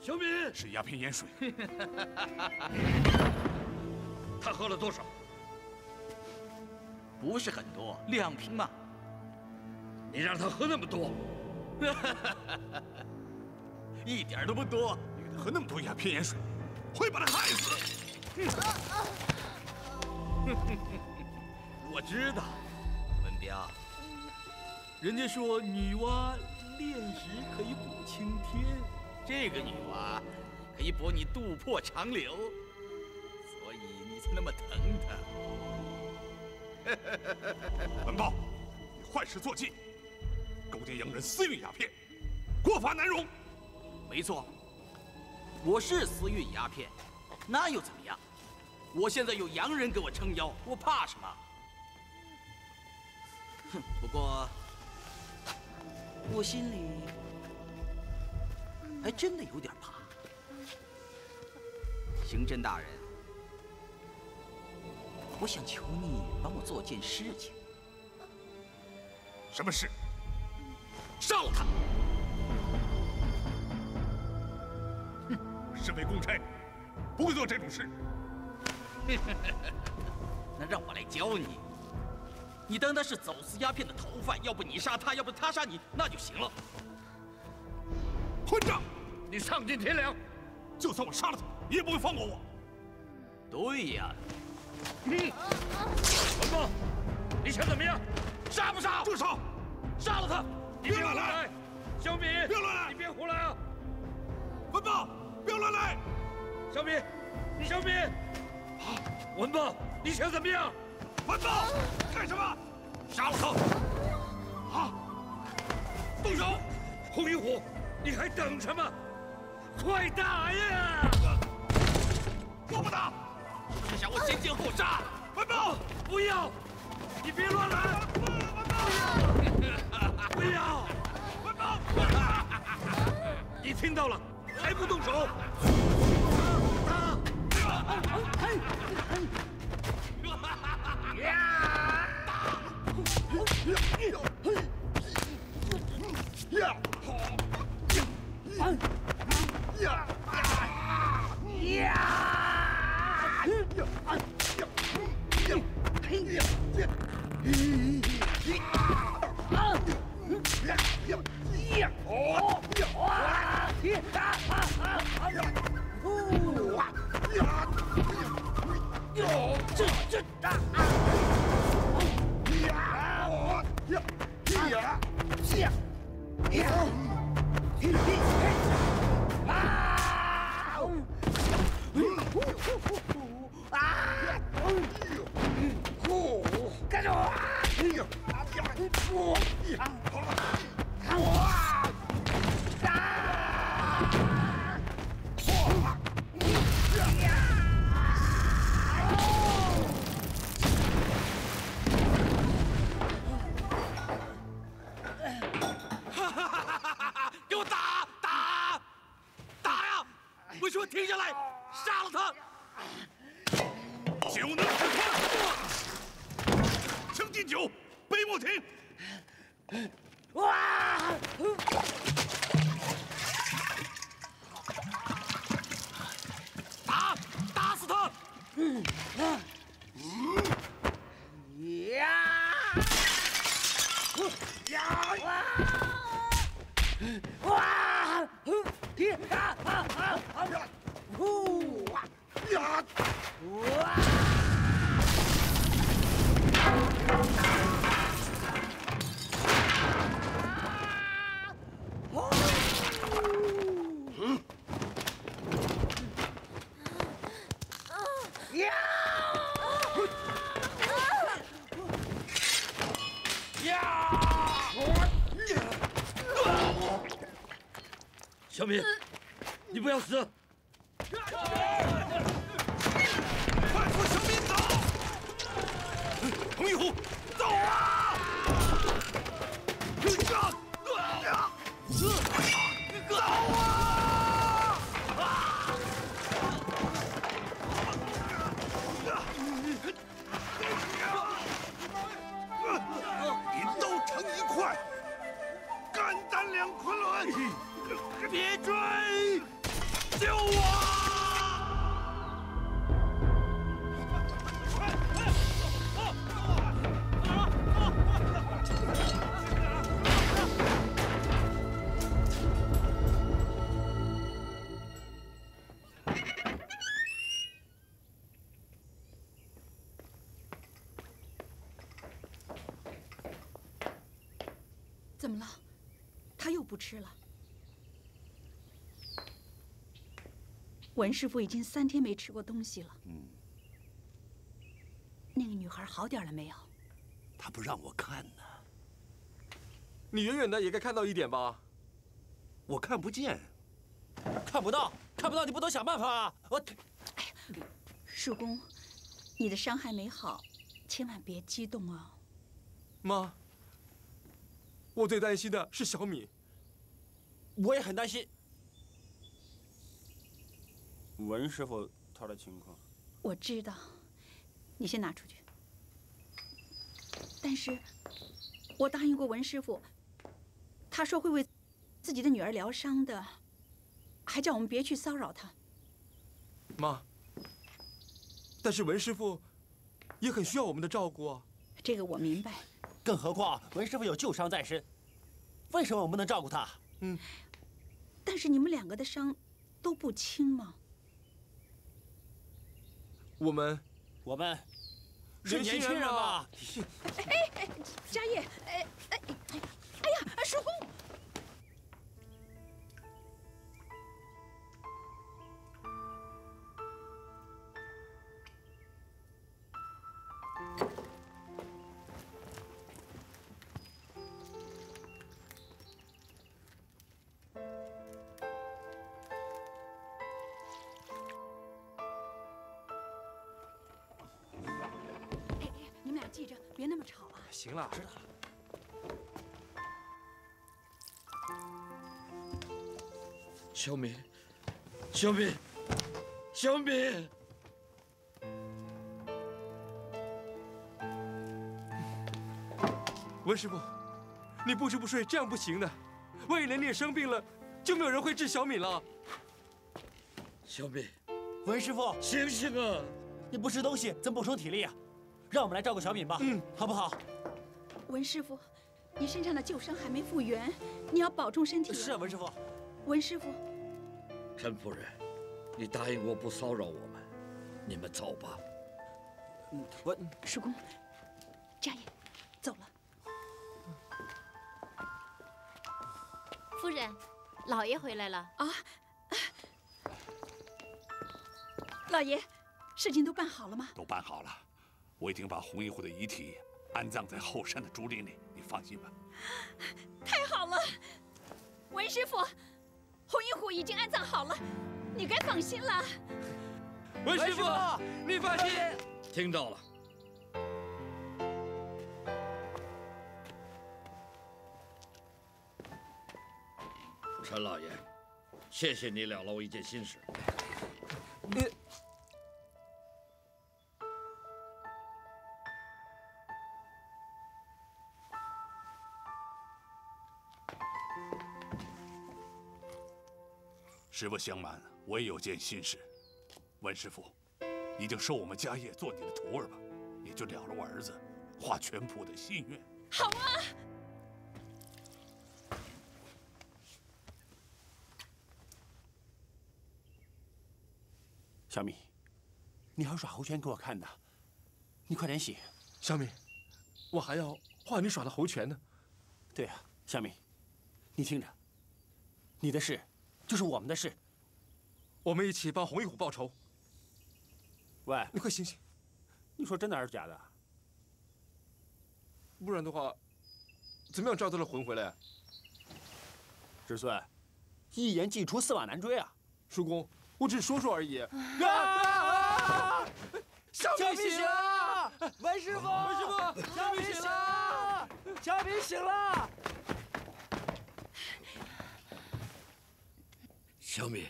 小米，是鸦片烟水。他喝了多少？不是很多，2瓶嘛。你让他喝那么多？ 一点都不多。女的喝那么多鸦片盐水，会把她害死。我知道，文彪。人家说女娲炼石可以补青天，这个女娲可以补你肚破肠流，所以你才那么疼她。文豹，你坏事做尽。 勾结洋人私运鸦片，国法难容。没错，我是私运鸦片，那又怎么样？我现在有洋人给我撑腰，我怕什么？哼，不过我心里还真的有点怕。刑侦大人，我想求你帮我做件事情。什么事？ 杀了他！哼，身为公差，不会做这种事。那让我来教你。你当他是走私鸦片的逃犯，要不你杀他，要不他杀你，那就行了。混账！你丧尽天良！就算我杀了他，你也不会放过我。对呀。嗯。文豹，你想怎么样？杀不杀？就杀！杀了他！ 你别乱来，小米！别乱来！你别胡来啊！文豹，别乱来！小米，你小米，文豹，你想怎么样？文豹，干什么？杀了他！啊！动手！洪一虎，你还等什么？快打呀！我不打！是想我先奸后杀？文豹，不要！你别乱来！文豹， 不要！文豹，你听到了，还不动手？打！ 哇！小敏，你不要死！ 怎么了？他又不吃了。文师傅已经3天没吃过东西了。嗯。那个女孩好点了没有？她不让我看呢。你远远的也该看到一点吧？我看不见。看不到，看不到，你不能想办法啊！我……哎呀，叔公，你的伤还没好，千万别激动啊。妈。 我最担心的是小敏，我也很担心。文师傅他的情况，我知道，你先拿出去。但是，我答应过文师傅，他说会为自己的女儿疗伤的，还叫我们别去骚扰他。妈，但是文师傅也很需要我们的照顾啊。这个我明白。 更何况文师傅有旧伤在身，为什么我们能照顾他？嗯，但是你们两个的伤都不轻吗？我们是年轻人嘛！哎，家业，哎呀，叔公！记着，别那么吵啊！行了，知道了。小敏，小敏，小敏！文师傅，你不吃不睡，这样不行的。万一连你也生病了，就没有人会治小敏了。小敏，文师傅，醒醒啊！你不吃东西，怎么补充体力啊？ 让我们来照顾小敏吧，嗯，好不好？文师傅，你身上的旧伤还没复原，你要保重身体。是啊，文师傅。文师傅，陈夫人，你答应我不骚扰我们，你们走吧。嗯，我叔公，家业，走了。夫人，老爷回来了啊！老爷，事情都办好了吗？都办好了。 我已经把红一虎的遗体安葬在后山的竹林里，你放心吧。太好了，文师傅，红一虎已经安葬好了，你该放心了。文师傅，你放心。听到了。陈老爷，谢谢你了了我一件心事。实不相瞒，我也有件心事。文师傅，你已经收我们家业做你的徒儿吧，也就了了我儿子华全普的心愿。好啊！小米，你还耍猴拳给我看呢，你快点醒！小米，我还要画你耍的猴拳呢。对啊，小明，你听着，你的事就是我们的事，我们一起帮红一虎报仇。喂，你快醒醒！你说真的还是假的？不然的话，怎么样抓到了魂回来？侄孙，一言既出，驷马难追啊！叔公，我只是说说而已。小米醒了！文师傅，文师傅，小米醒了！小米醒了！小米，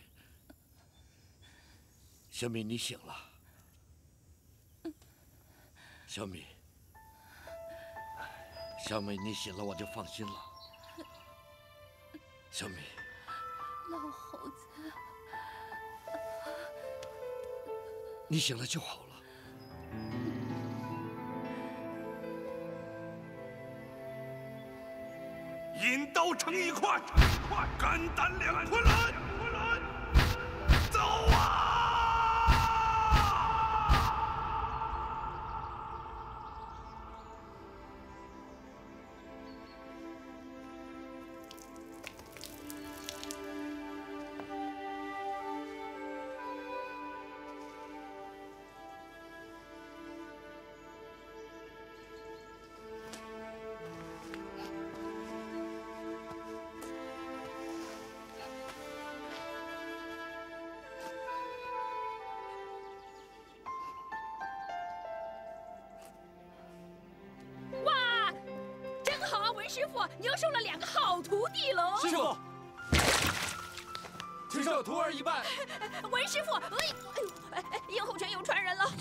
小米，你醒了。小米，小米，你醒了，我就放心了。小米，老猴子，你醒了就好了。 引刀成一块，肝胆两昆仑，走啊！师傅，你又收了两个好徒弟喽！师傅，请受徒儿一拜。文师傅，哎呦，后拳有传人了。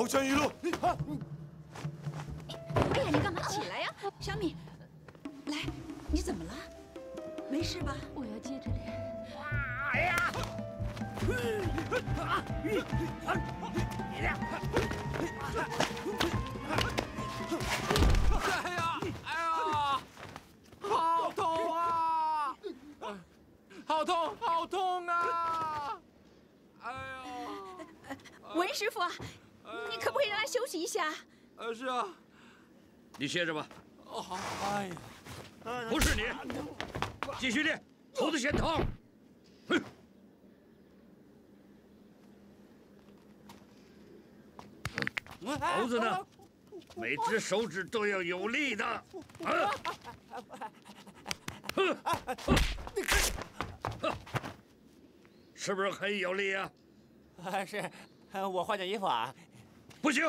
猴拳一路。哎呀，你干嘛起来呀，小米？ 你怎么了？没事吧？我要接着练。哎呀！哎呀！哎呀！好痛啊！好痛，好痛啊！哎呦！文师傅，你可不可以让他休息一下？是啊。你歇着吧。哦，好。哎呀。 不是你，继续练，猴子嫌疼。哼！猴子呢，每只手指都要有力的。啊！哼！是不是很有力啊？啊，是。我换件衣服啊。不行，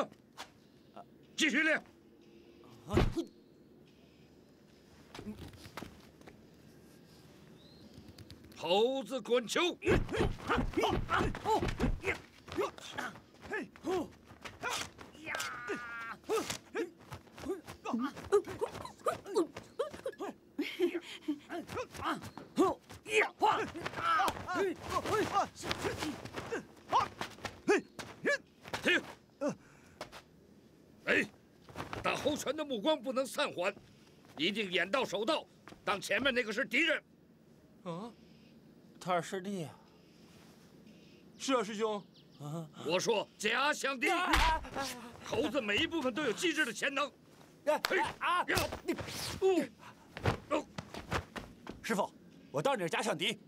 继续练。 猴子滚球！停！哎，打猴拳的目光不能散缓，一定眼到手到，当前面那个是敌人。啊？ 他是师弟呀！是啊，师兄，我说假想敌，猴子每一部分都有机智的潜能。师傅，我当你是假想敌。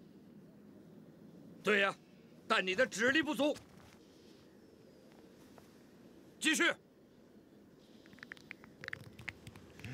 对呀，但你的指力不足。继续。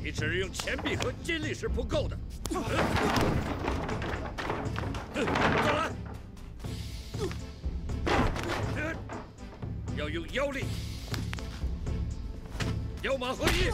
你只是用前臂和筋力是不够的。过来，要用腰力，腰马合一。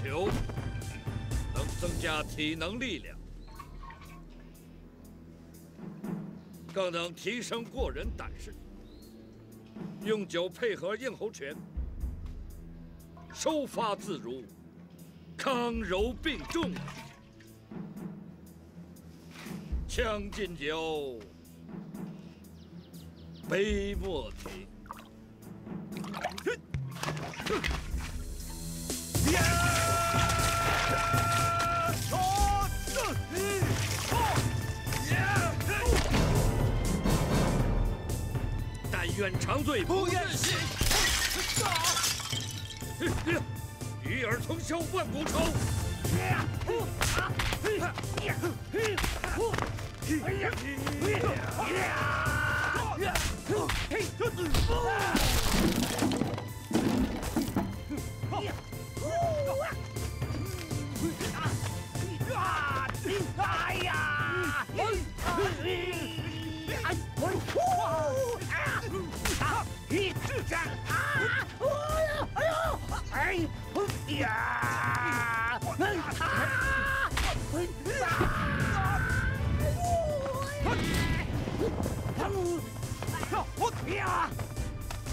球能增加体能力量，更能提升过人胆识。用酒配合硬猴拳，收发自如，康柔并重。 将进酒，杯莫停。但愿长醉不愿醒，鱼儿同销万古愁。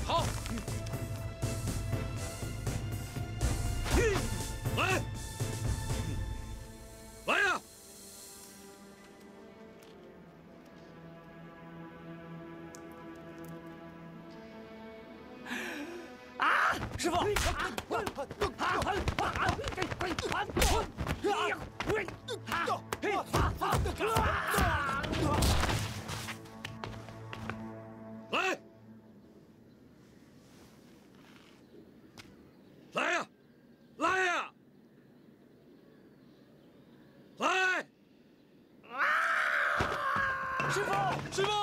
好，来，来呀！啊，师傅！来！ 来呀，来呀，来！啊！师傅，师傅！啊！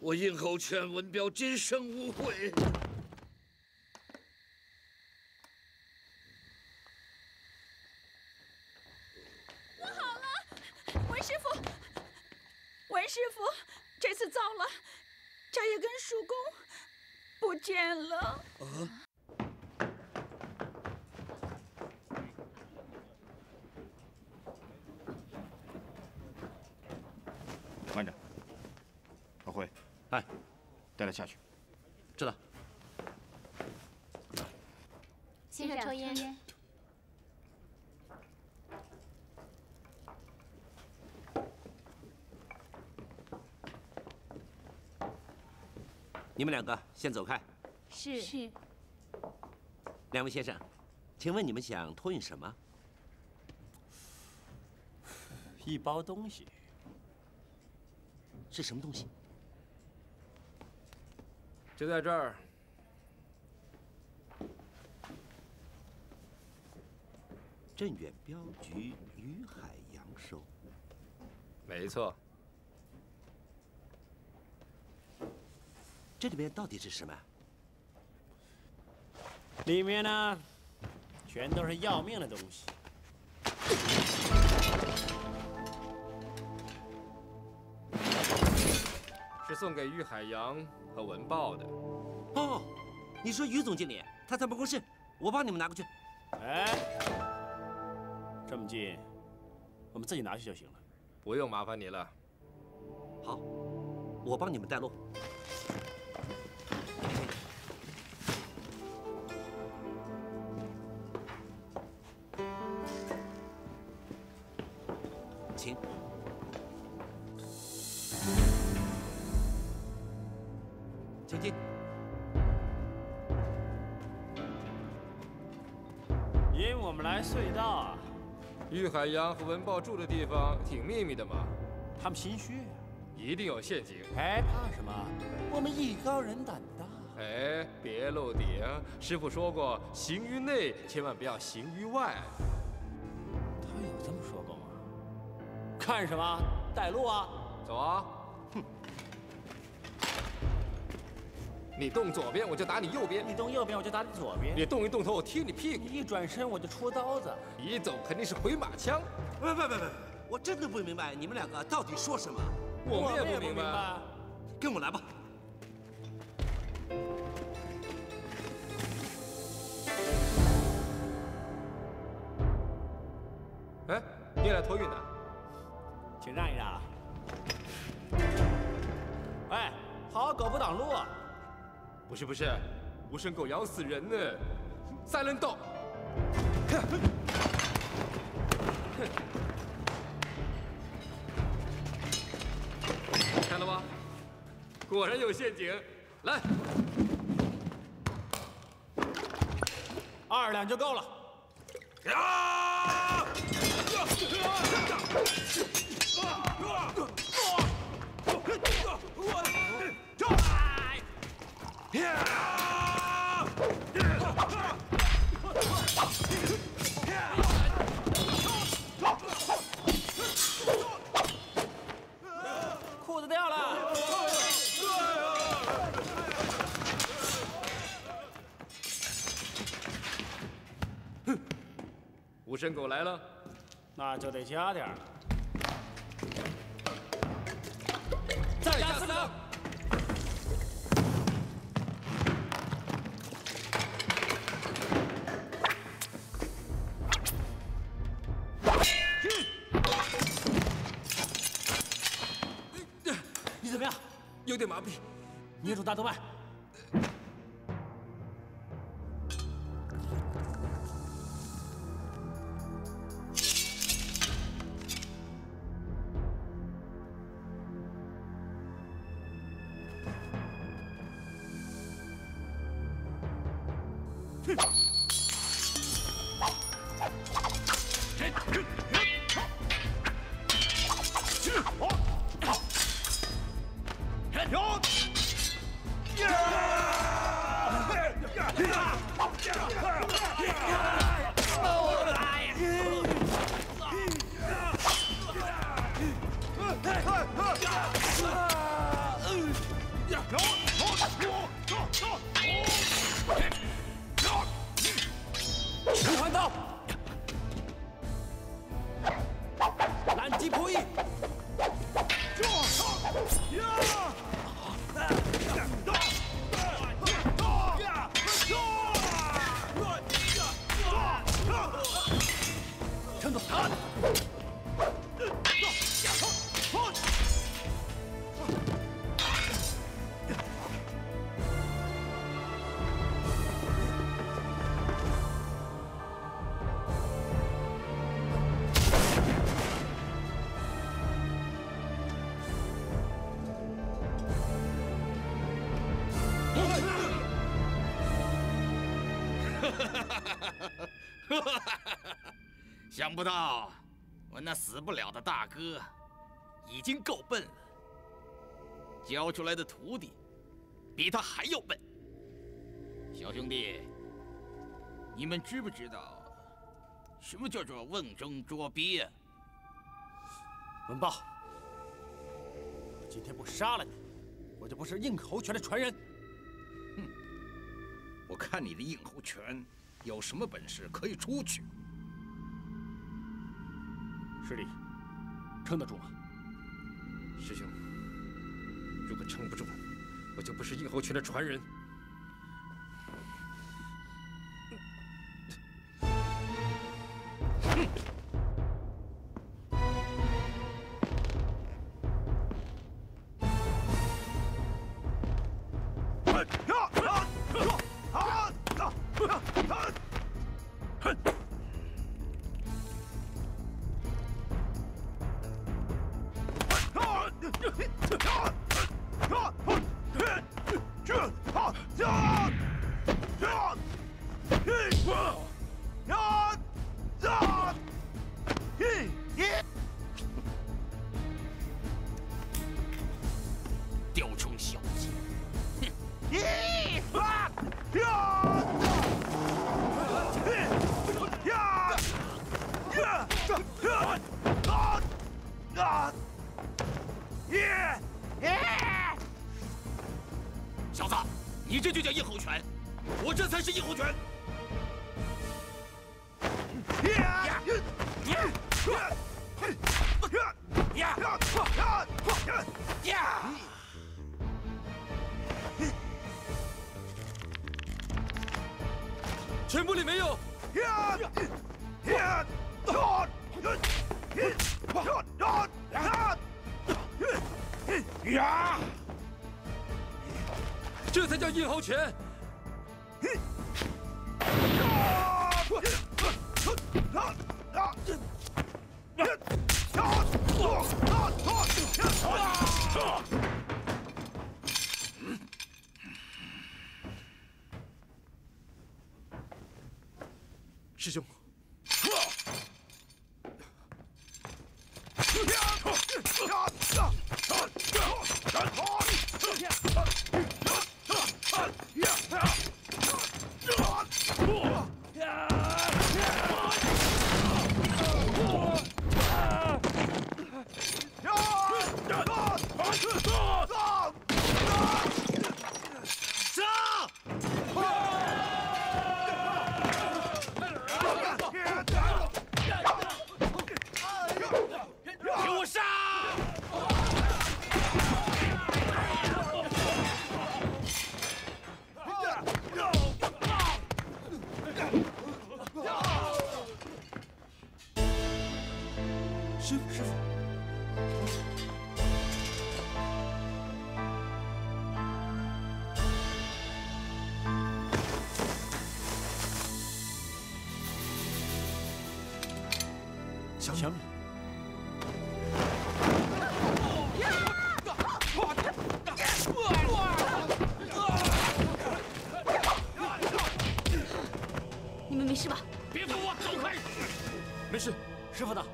我硬猴拳文彪今生无悔。 师傅，这次糟了，茶叶跟树公不见了。慢着，老辉，哎，带他下去。知道。先生抽烟。你们两个先走开。是。两位先生，请问你们想托运什么？一包东西。是什么东西？就在这儿。 镇远镖局于海洋收，没错。这里面到底是什么？里面呢，全都是要命的东西。是送给于海洋和文豹的。哦，你说于总经理，他在办公室，我帮你们拿过去。哎。 这么近，我们自己拿去就行了，不用麻烦你了。好，我帮你们带路。请。请进。引我们来隧道啊！ 于海洋和文豹住的地方挺秘密的嘛，他们心虚，一定有陷阱。哎，怕什么？我们艺高人胆大。哎，别露顶。师傅说过，行于内千万不要行于外。他有这么说过吗？看什么？带路啊！走啊！哼！你动左边，我就打你右边；你动右边，我就打你左边；你动一动头，我踢你屁股；你一转身，我就戳刀子。 一走肯定是回马枪！不，我真的不明白你们两个到底说什么。我们也不明白。跟我来吧。哎，你也来托运的？请让一让。哎，好狗不挡路啊！不是，无声狗咬死人呢。Silent Dog。 看到吧，果然有陷阱。来，二两就够了。啊！无声狗来了，那就得加点了。再加4两。你怎么样？有点麻痹，捏住大动脉。想不到我那死不了的大哥已经够笨了，教出来的徒弟比他还要笨。小兄弟，你们知不知道什么叫做瓮中捉鳖啊？文豹，我今天不杀了你，我就不是硬猴拳的传人。哼，我看你的硬猴拳有什么本事，可以出去。师弟，撑得住吗？师兄，如果撑不住，我就不是硬猴拳的传人。 全部里没有。 这才叫硬猴拳！师兄。 小米，你们没事吧？别碰我，走开！没事，师傅呢？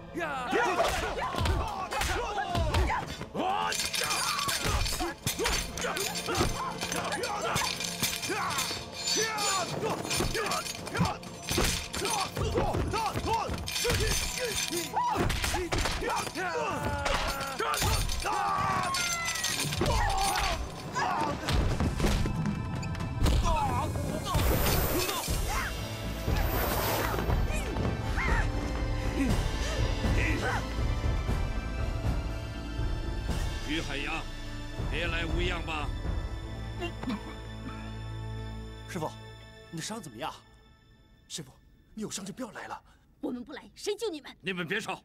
于海洋，别来无恙吧？师傅，你的伤怎么样？师傅，你有伤就不要来了。我们不来，谁救你们？你们别吵！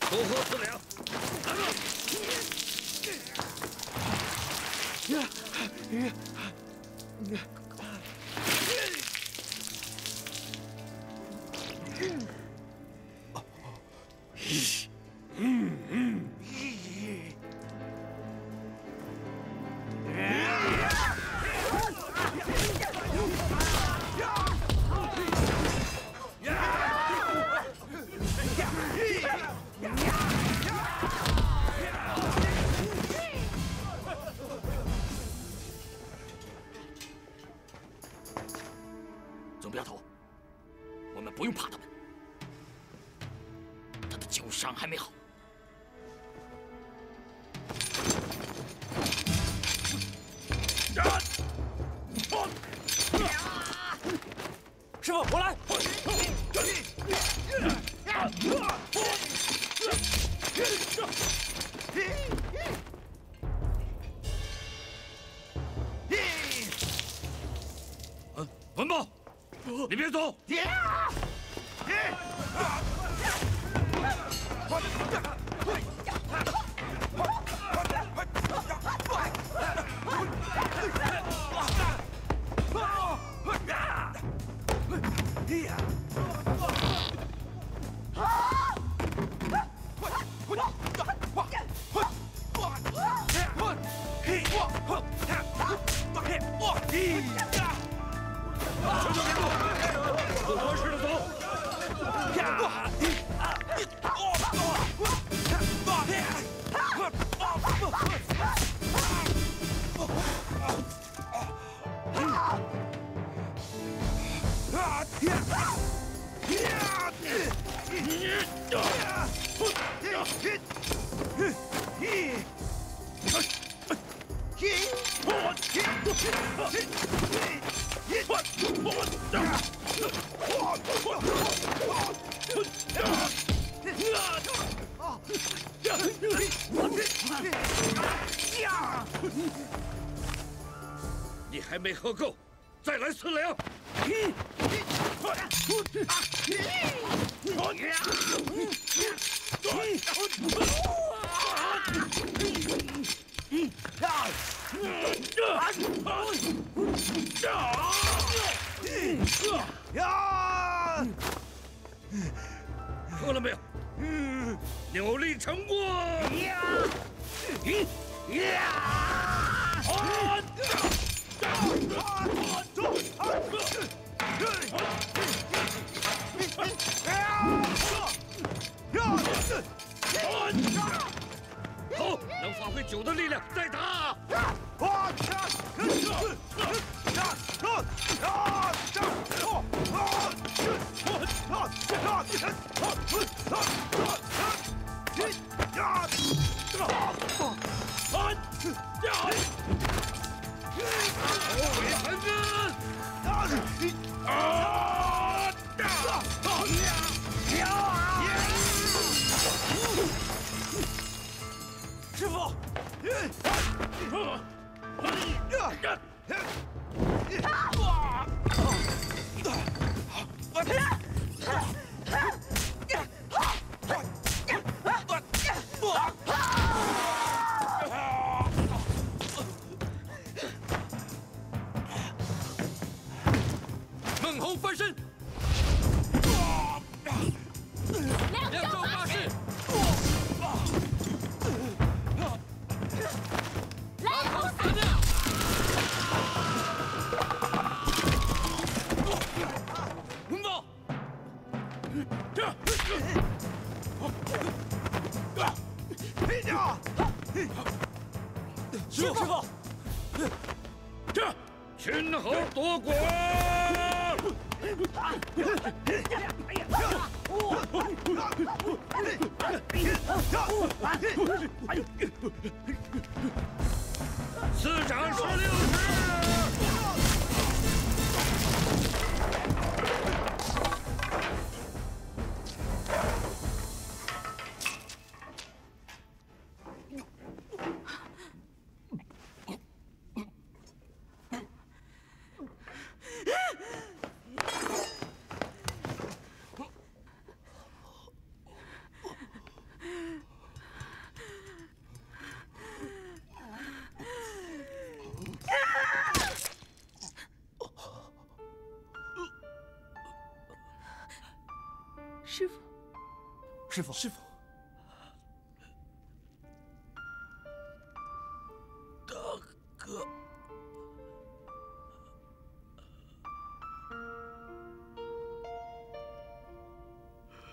投河自了！来吧！旧伤还没好。 师傅，我来！文豹，你别走！你还没喝够，再来4两！ 喝了没有？扭力成功！好，能发挥酒的力量，再打！ 师傅，孟猴翻身，亮州法师。 师傅，这群猴夺果！司长说60。 师傅，大哥，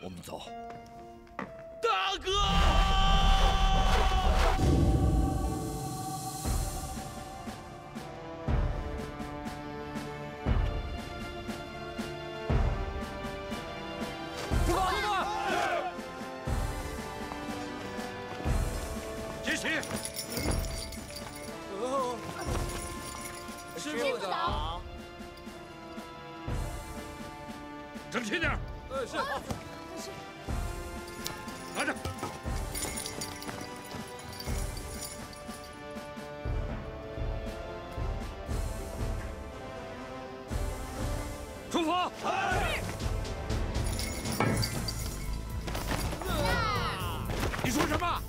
我们走。大哥，师傅。你说什么？